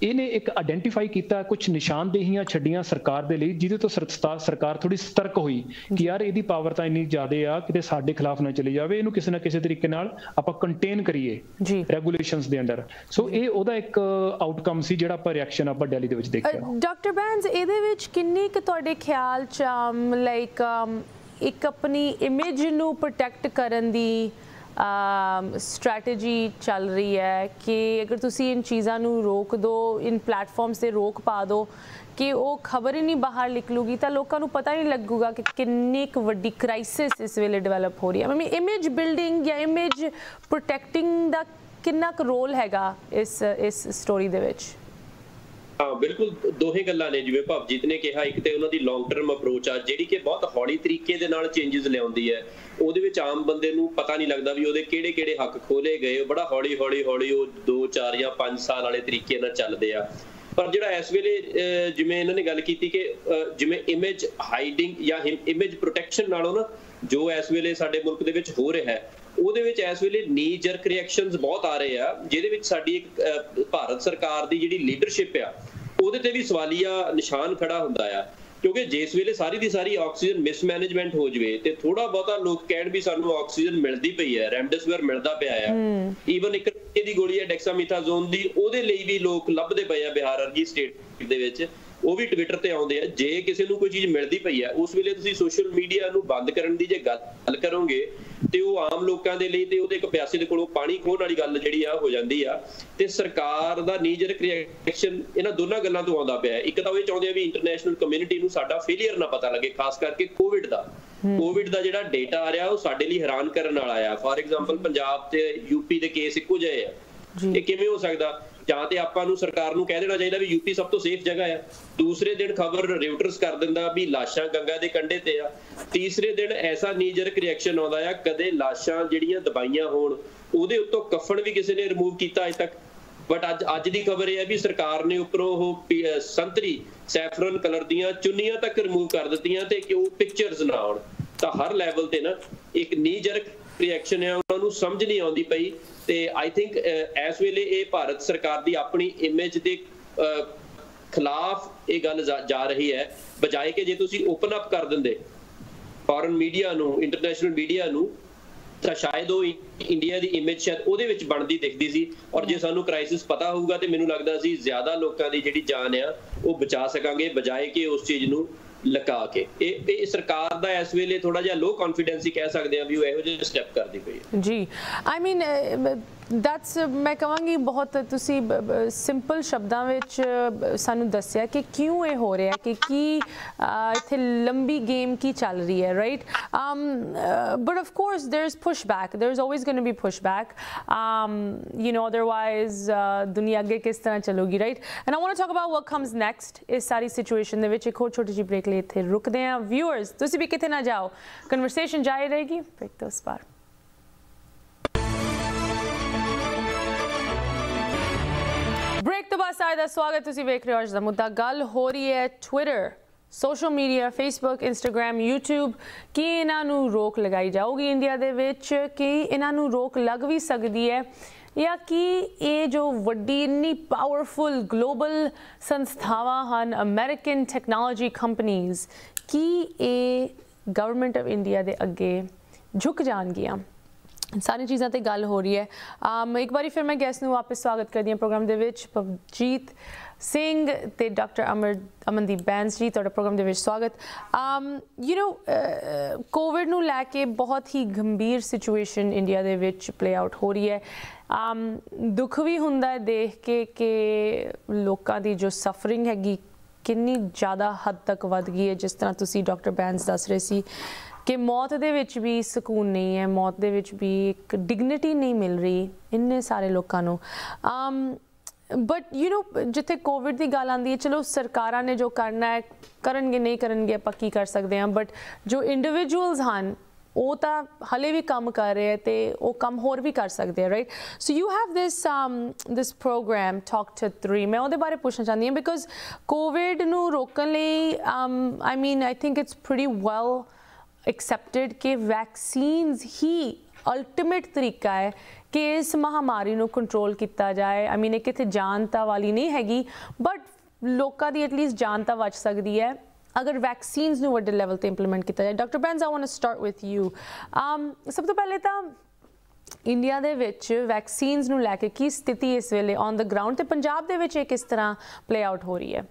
ਇਹਨੇ ਇੱਕ ਆਈਡੈਂਟੀਫਾਈ ਕੀਤਾ, ਕੁਝ ਨਿਸ਼ਾਨਦੇਹੀਆਂ ਛੱਡੀਆਂ ਸਰਕਾਰ ਦੇ ਲਈ, ਜਿਹਦੇ ਤੋਂ ਸਰਕਾਰ ਥੋੜੀ ਸਤਰਕ ਹੋਈ ਕਿ ਯਾਰ ਇਹਦੀ ਪਾਵਰ ਤਾਂ ਇੰਨੀ ਜ਼ਿਆਦਾ ਆ, ਕਿਤੇ ਸਾਡੇ ਖਿਲਾਫ ਨਾ ਚਲੀ ਜਾਵੇ, ਇਹਨੂੰ ਕਿਸੇ ਨਾ ਕਿਸੇ ਤਰੀਕੇ ਨਾਲ ਆਪਾਂ ਕੰਟੇਨ ਕਰੀਏ ਰੈਗੂਲੇਸ਼ਨਸ ਦੇ ਅੰਦਰ। ਸੋ ਇਹ ਉਹਦਾ ਇੱਕ ਆਊਟਕਮ ਸੀ ਜਿਹੜਾ ਆਪਾਂ ਰਿਐਕਸ਼ਨ ਆਪਾਂ ਦਿੱਲੀ ਦੇ ਵਿੱਚ ਦੇਖਿਆ। ਡਾਕਟਰ ਬੈਂਸ, ਇਹਦੇ ਵਿੱਚ ਕਿੰਨੀ ਕੁ ਤੁਹਾਡੇ ਖਿਆਲ ਚ ਲਾਈਕ ਇੱਕ ਆਪਣੀ ਇਮੇਜ ਨੂੰ ਪ੍ਰੋਟੈਕਟ ਕਰਨ ਦੀ स्ट्रैटेजी चल रही है कि अगर तुम इन चीज़ों को रोक दो, इन प्लेटफॉर्म्स से रोक पा दो कि वो खबर ही नहीं बाहर निकलूगी तो लोगों को पता ही नहीं लगेगा कि कितनी एक बड़ी क्राइसिस इस वेले डिवेलप हो रही है। मैं इमेज बिल्डिंग या इमेज प्रोटेक्टिंग दा कितना रोल हैगा इस स्टोरी दे विच? हाँ बिल्कुल, दोहे गल्लां ने, जिवें भवजीत ने कहा, एक तो उन्होंने लॉन्ग टर्म अप्रोच आ जिहड़ी कि बहुत हौली तरीके दे नाल चेंजेस लिआउंदी है, ਉਹਦੇ ਵਿੱਚ ਆਮ ਬੰਦੇ ਨੂੰ ਪਤਾ ਨਹੀਂ ਲੱਗਦਾ ਵੀ ਉਹਦੇ ਕਿਹੜੇ-ਕਿਹੜੇ ਹੱਕ ਖੋਲੇ ਗਏ। ਬੜਾ ਹੌਲੀ-ਹੌਲੀ ਉਹ 2-4 ਜਾਂ 5 ਸਾਲ ਵਾਲੇ ਤਰੀਕੇ ਨਾਲ ਚੱਲਦੇ ਆ। ਪਰ ਜਿਹੜਾ ਇਸ ਵੇਲੇ ਜਿਵੇਂ ਇਹਨਾਂ ਨੇ ਗੱਲ ਕੀਤੀ ਕਿ ਜਿਵੇਂ ਇਮੇਜ ਹਾਈਡਿੰਗ ਜਾਂ ਇਮੇਜ ਪ੍ਰੋਟੈਕਸ਼ਨ ਨਾਲੋਂ ਨਾ ਜੋ ਇਸ ਵੇਲੇ ਸਾਡੇ ਮੁਲਕ ਦੇ ਵਿੱਚ ਹੋ ਰਿਹਾ ਹੈ, ਉਹਦੇ ਵਿੱਚ ਇਸ ਵੇਲੇ ਨੀ ਜਰਕ ਰਿਐਕਸ਼ਨਸ ਬਹੁਤ ਆ ਰਹੇ ਆ, ਜਿਹਦੇ ਵਿੱਚ ਸਾਡੀ ਇੱਕ ਭਾਰਤ ਸਰਕਾਰ ਦੀ ਜਿਹੜੀ ਲੀਡਰਸ਼ਿਪ ਆ ਉਹਦੇ ਤੇ ਵੀ ਸਵਾਲੀਆ ਨਿਸ਼ਾਨ ਖੜਾ ਹੁੰਦਾ ਆ। ਕਿਉਂਕਿ ਜਿਸ ਵੇਲੇ ਸਾਰੀ ਦੀ ਸਾਰੀ ਆਕਸੀਜਨ ਮਿਸਮੈਨੇਜਮੈਂਟ ਹੋ ਜਾਵੇ ਤੇ ਥੋੜਾ ਬਹੁਤਾ ਲੋਕ ਕਹਿਣ ਵੀ ਸਾਨੂੰ ਆਕਸੀਜਨ ਮਿਲਦੀ ਪਈ ਹੈ, ਰੈਮਡੇਸਿਵਰ ਮਿਲਦਾ ਪਿਆ ਆ, ਈਵਨ ਇੱਕ ਦੀ ਗੋਲੀ ਹੈ ਡੈਕਸਾਮੀਥਾਜ਼ੋਨ ਦੀ, ਉਹਦੇ ਲਈ ਵੀ ਲੋਕ ਲੱਭਦੇ ਪਏ ਆ ਬਿਹਾਰ ਵਰਗੀ ਸਟੇਟ ਦੇ ਵਿੱਚ, ਉਹ ਵੀ ਟਵਿੱਟਰ ਤੇ ਆਉਂਦੇ ਆ। ਜੇ ਕਿਸੇ ਨੂੰ ਕੋਈ ਚੀਜ਼ ਮਿਲਦੀ ਪਈ ਆ ਉਸ ਵੇਲੇ ਤੁਸੀਂ ਸੋਸ਼ਲ ਮੀਡੀਆ ਨੂੰ ਬੰਦ ਕਰਨ ਦੀ ਜੇ ਗੱਲ ਕਰੋਗੇ ਤੇ ਉਹ ਆਮ ਲੋਕਾਂ ਦੇ ਲਈ ਤੇ ਉਹਦੇ ਇੱਕ ਪਿਆਸੇ ਦੇ ਕੋਲੋਂ ਪਾਣੀ ਖੋਣ ਵਾਲੀ ਗੱਲ ਜਿਹੜੀ ਆ ਹੋ ਜਾਂਦੀ ਆ। ਤੇ ਸਰਕਾਰ ਦਾ ਨੀਜਰਕ ਰਿਐਕਸ਼ਨ ਇਹਨਾਂ ਦੋਨਾਂ ਗੱਲਾਂ ਤੋਂ ਆਉਂਦਾ ਪਿਆ। ਇੱਕ ਤਾਂ ਉਹ ਇਹ ਚਾਹੁੰਦੇ ਆ ਵੀ ਇੰਟਰਨੈਸ਼ਨਲ ਕਮਿਊਨਿਟੀ ਨੂੰ ਸਾਡਾ ਫੇਲਿਅਰ ਨਾ ਪਤਾ ਲੱਗੇ, ਖਾਸ ਕਰਕੇ ਕੋਵਿਡ ਦਾ ਜਿਹੜਾ ਡੇਟਾ ਆ ਰਿਹਾ ਉਹ ਸਾਡੇ ਲਈ ਹੈਰਾਨ ਕਰਨ ਵਾਲਾ ਆ। ਫੋਰ ਐਗਜ਼ਾਮਪਲ ਪੰਜਾਬ ਤੇ ਯੂਪੀ ਦੇ ਕੇਸ ਇੱਕੋ ਜਿਹੇ ਆ, ਇਹ ਕਿਵੇਂ ਹੋ ਸਕਦਾ? ਜਾਂ ਤੇ ਆਪਾਂ ਨੂੰ ਸਰਕਾਰ ਨੂੰ ਕਹਿ ਦੇਣਾ ਚਾਹੀਦਾ ਵੀ ਯੂਪੀ ਸਭ ਤੋਂ ਸੇਫ ਜਗ੍ਹਾ ਆ, ਦੂਸਰੇ ਦਿਨ ਖਬਰ ਰਿਪੋਰਟਰਸ ਕਰ ਦਿੰਦਾ ਵੀ ਲਾਸ਼ਾਂ ਗੰਗਾ ਦੇ ਕੰਢੇ ਤੇ ਆ, ਤੀਸਰੇ ਦਿਨ ਐਸਾ ਨੀਜਰਕ ਰਿਐਕਸ਼ਨ ਆਉਂਦਾ ਆ, ਕਦੇ ਲਾਸ਼ਾਂ ਜਿਹੜੀਆਂ ਦਬਾਈਆਂ ਹੋਣ ਉਹਦੇ ਉੱਤੋਂ ਕਫਨ ਵੀ ਕਿਸੇ ਨੇ ਰਿਮੂਵ ਕੀਤਾ ਅਜੇ ਤੱਕ। ਬਟ ਅੱਜ ਦੀ ਖਬਰ ਇਹ ਹੈ ਵੀ ਸਰਕਾਰ ਨੇ ਉੱਪਰੋਂ ਉਹ ਸੰਤਰੀ ਸੈਫਰਨ ਕਲਰ ਦੀਆਂ ਚੁੰਨੀਆਂ ਤੱਕ ਰਿਮੂਵ ਕਰ ਦਿੱਤੀਆਂ ਤੇ ਕਿ ਉਹ ਪਿਕਚਰਸ ਨਾ ਆਉਣ। ਤਾਂ ਹਰ ਲੈਵਲ ਤੇ ਨਾ ਇੱਕ ਨੀਜਰਕ ਰਿਐਕਸ਼ਨ ਆ, ਉਹਨਾਂ ਨੂੰ ਸਮਝ ਨਹੀਂ ਆਉਂਦੀ ਪਈ। ਤੇ ਆਈ ਥਿੰਕ ਇਸ ਵੇਲੇ ਇਹ ਭਾਰਤ ਸਰਕਾਰ ਦੀ ਆਪਣੀ ਇਮੇਜ ਦੇ ਖਿਲਾਫ ਇਹ ਗੱਲ ਜਾ ਰਹੀ ਹੈ, ਬਜਾਏ ਕਿ ਜੇ ਤੁਸੀਂ ਓਪਨ ਅਪ ਕਰ ਦਿੰਦੇ ਫੋਰਨ ਮੀਡੀਆ ਨੂੰ, ਇੰਟਰਨੈਸ਼ਨਲ ਮੀਡੀਆ ਨੂੰ, ਤਾਂ ਸ਼ਾਇਦ ਉਹ ਇੰਡੀਆ ਦੀ ਇਮੇਜ ਸ਼ਾਇਦ ਉਹਦੇ ਵਿੱਚ ਬਣਦੀ ਦਿਖਦੀ ਸੀ। ਔਰ ਜੇ ਸਾਨੂੰ ਕ੍ਰਾਈਸਿਸ ਪਤਾ ਹੋਊਗਾ ਤੇ ਮੈਨੂੰ ਲੱਗਦਾ ਸੀ ਜ਼ਿਆਦਾ ਲੋਕਾਂ ਦੀ ਜਿਹੜੀ ਜਾਨ ਆ ਉਹ ਬਚਾ ਸਕਾਂਗੇ, ਬਜਾਏ ਕਿ ਉਸ ਚੀਜ਼ ਨੂੰ ਲਗਾ ਕੇ। ਇਹ ਸਰਕਾਰ ਦਾ ਇਸ ਵੇਲੇ ਥੋੜਾ ਜਿਹਾ ਲੋ ਕੌਨਫੀਡੈਂਸ ਹੀ ਕਹਿ ਸਕਦੇ ਆ ਵੀ ਉਹ ਇਹੋ ਜਿਹੇ ਸਟੈਪ ਕਰਦੀ ਪਈ ਹੈ। ਜੀ ਆਈ ਮੀਨ ਦੈਟਸ, ਮੈਂ ਕਹਾਂਗੀ ਬਹੁਤ ਤੁਸੀਂ ਸਿੰਪਲ ਸ਼ਬਦਾਂ ਵਿੱਚ ਸਾਨੂੰ ਦੱਸਿਆ ਕਿ ਕਿਉਂ ਇਹ ਹੋ ਰਿਹਾ, ਕਿ ਕੀ ਇੱਥੇ ਲੰਬੀ ਗੇਮ ਕੀ ਚੱਲ ਰਹੀ ਹੈ, right? But of course there is push back, there is always going to be push back, you know, otherwise ਦੁਨੀਆ ਅੱਗੇ ਕਿਸ ਤਰ੍ਹਾਂ ਚੱਲੂਗੀ, right? And I want to talk about what comes next ਇਸ ਸਾਰੀ ਸਿਚੁਏਸ਼ਨ ਦੇ ਵਿੱਚ। ਇੱਕ ਹੋਰ ਛੋਟੀ ਜਿਹੀ ਬ੍ਰੇਕ ਲਈ ਇੱਥੇ ਰੁਕਦੇ ਹਾਂ। ਵਿਊਅਰਸ, ਤੁਸੀਂ ਵੀ ਕਿਤੇ ਨਾ ਜਾਓ, ਕਨਵਰਸੇਸ਼ਨ ਜਾਰੀ ਰਹੇਗੀ। ਬ੍ਰੇਕ ਤੋਂ ਉਸ ਪਾਰ। ब्रेक तो बाद सारा स्वागत तुसी देख रहे हो अज दा मुद्दा। गल हो रही है Twitter, social media, Facebook, Instagram, YouTube की इन्हों रोक लगाई जाऊगी इंडिया दे विच, कि इन्हों रोक लग भी सकती है या कि ये जो वड्डी इन्नी पावरफुल ग्लोबल संस्थावां हन, अमेरिकन टैक्नोलॉजी कंपनीज़, कि ये गवर्नमेंट ऑफ इंडिया दे अगे झुक जाणगियां। सारी चीज़ों ते गल हो रही है। एक बार फिर मैं गैस नूं वापस स्वागत करदी हां प्रोग्राम दे विच। पवजीत सिंह ते डॉक्टर अमनदीप बैंस जी, तुहाडा प्रोग्राम दे विच स्वागत। कोविड नूं लैके बहुत ही गंभीर सिचुएशन इंडिया दे विच प्ले आउट हो रही है। दुख भी हुंदा है देख के लोकां दी जो सफरिंग हैगी कितनी ज़्यादा हद तक वध गई है। जिस तरह तुसी डॉक्टर बैंस दस रहे सी कि मौत दे विच भी सुकून नहीं है, मौत दे विच भी एक डिग्निटी नहीं मिल रही इन्ने सारे लोगों को। बट यू नो जिथे कोविड की गल आती है, चलो सरकारां ने जो करना है करनगे, नहीं करनगे आपां की कर सकते हैं, बट जो इंडिविजुअल्स हैं वो तो हले भी काम कर रहे हैं, तो वो काम होर भी कर सकते हैं, right. So you have this program talk to three, मैं उहदे बारे पूछना चाहती हूँ बिकॉज कोविड नूं रोकण लई I mean I think it's pretty well accepted कि वैक्सीन्स ही अल्टीमेट तरीका है कि इस महामारी को कंट्रोल किया जाए। आई मीन एक इतने जानता वाली नहीं हैगी, बट लोगों की एटलीस्ट जानता बच सकती है अगर वैक्सीन्स को वड्डे लेवल पर इंप्लीमेंट किया जाए। Doctor Bains, I want to start with you. सब तो पहले तो इंडिया दे विच वैक्सीन्स को लैके की स्थिति इस वेले ऑन द ग्राउंड, तो पंजाब दे विच किस तरह प्ले आउट हो रही है?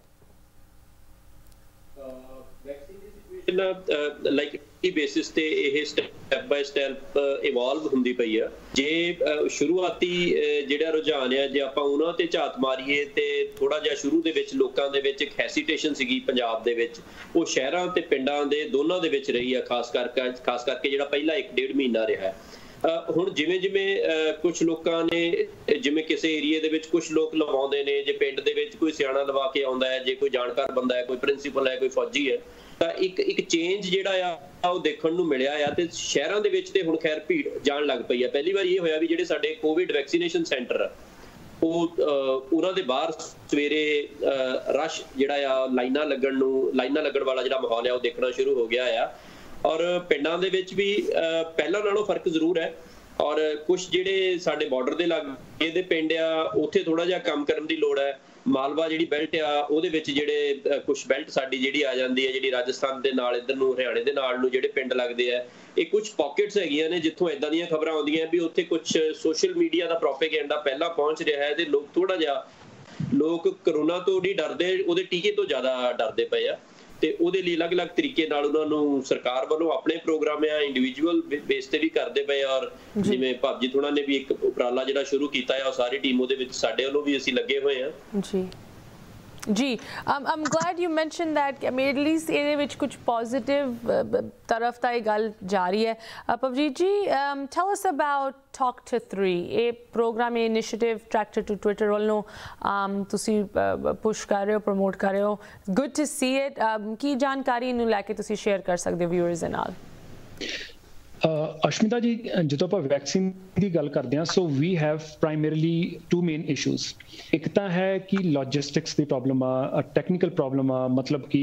लाइक बेसिस ते यह स्टैप बाय स्टैप इवॉल्व होंदी पई है। जे शुरुआती जिहड़ा रुझान है, जे आपां उहनां ते झात मारीए ते थोड़ा जिहा शुरू दे विच लोकां दे विच इक हैसिटेशन सीगी पंजाब दे विच, वो शहरां ते पिंडां दे दोनों दे विच रही है, खास करके जिहड़ा पहला एक डेढ़ महीना रहा। हुण जिवें कुछ लोगों ने जिवें किसी एरिए दे विच कुछ लोग लवाउंदे ने, जे पिंड दे विच कोई सियाणा लवा के आउंदा है, जे कोई जानकार बंदा है, कोई प्रिंसीपल है, कोई फौजी है, तो एक चेंज जिहड़ा आ वो देखण नूं मिलिया आ। ते शहरां दे विच ते हुण खैर भीड़ जाण लग पई आ। पहली वार ये होया भी जिहड़े साडे कोविड वैक्सीनेशन सेंटर आ उन्हां दे बाहर सवेरे रश जिहड़ा आ लाइनां लगण वाला जिहड़ा माहौल आ वो देखणा शुरू हो गया आ। और पिंडां दे विच भी पहलां नालों फर्क जरूर है, और कुछ जिहड़े साडे बॉर्डर दे लागे दे पिंड आ उत्थे थोड़ा जिहा काम करन दी लोड़ है। मालवा जिहड़ी बेल्ट आ उहदे विच जिहड़े कुछ बेल्ट साडी जिहड़ी आ जांदी है, जिहड़ी राजस्थान दे नाल इधर नूं हरियाणे दे नाल नूं जिहड़े पिंड लगदे आ, इह कुछ पॉकेट्स हैगियां ने जिथों इदां दीयां खबरां आउंदियां भी उत्थे कुछ सोशल मीडिया दा प्रोपेगेंडा पहिलां पहुंच रिहा है, ते लोक थोड़ा जिहा लोक कोरोना तो नहीं डरदे, उहदे टीके तो ਜ਼ਿਆਦਾ डरदे पए आ। तो उहदे लई अलग अलग तरीके नाल उहनां नूं सरकार वल्लों अपने प्रोग्राम आ इंडिविजुअल बेस ते भी करदे पए, और जिवें भवजीत हुणां ने भी एक उपराला जिहड़ा शुरू कीता है, सारी टीम उहदे विच साडे वल्लों भी असीं लगे होए आ। जी, I'm glad you mentioned that। I mean at least ਇਹਦੇ ਵਿੱਚ ਕੁਝ ਪੋਜ਼ਿਟਿਵ ਤਰਫ ਤਾਂ ਇਹ ਗੱਲ ਜਾ ਰਹੀ ਹੈ। ਪਵਜੀਤ ਜੀ, tell us about Talk to Three, ਇਹ ਪ੍ਰੋਗਰਾਮ, ਇਹ ਇਨੀਸ਼ੀਏਟਿਵ Tractor to Twitter ਵੱਲੋਂ ਤੁਸੀਂ ਪੁਸ਼ ਕਰ ਰਹੇ ਹੋ, ਪ੍ਰਮੋਟ ਕਰ ਰਹੇ ਹੋ। Good to see it. ਕੀ ਜਾਣਕਾਰੀ ਨੂੰ ਲੈ ਕੇ ਤੁਸੀਂ ਸ਼ੇਅਰ ਕਰ ਸਕਦੇ ਹੋ ਵਿਊਅਰਸ ਦੇ ਨਾਲ? Aashmeeta ji, ਜਦੋਂ ਆਪਾਂ ਵੈਕਸੀਨ ਦੀ ਗੱਲ ਕਰਦੇ ਹਾਂ, so we have primarily two main issues. ਇੱਕ ਤਾਂ ਹੈ ਕਿ ਲੌਜਿਸਟਿਕਸ ਦੀ ਪ੍ਰੋਬਲਮ ਆ, ਟੈਕਨੀਕਲ ਪ੍ਰੋਬਲਮ ਆ, ਮਤਲਬ ਕਿ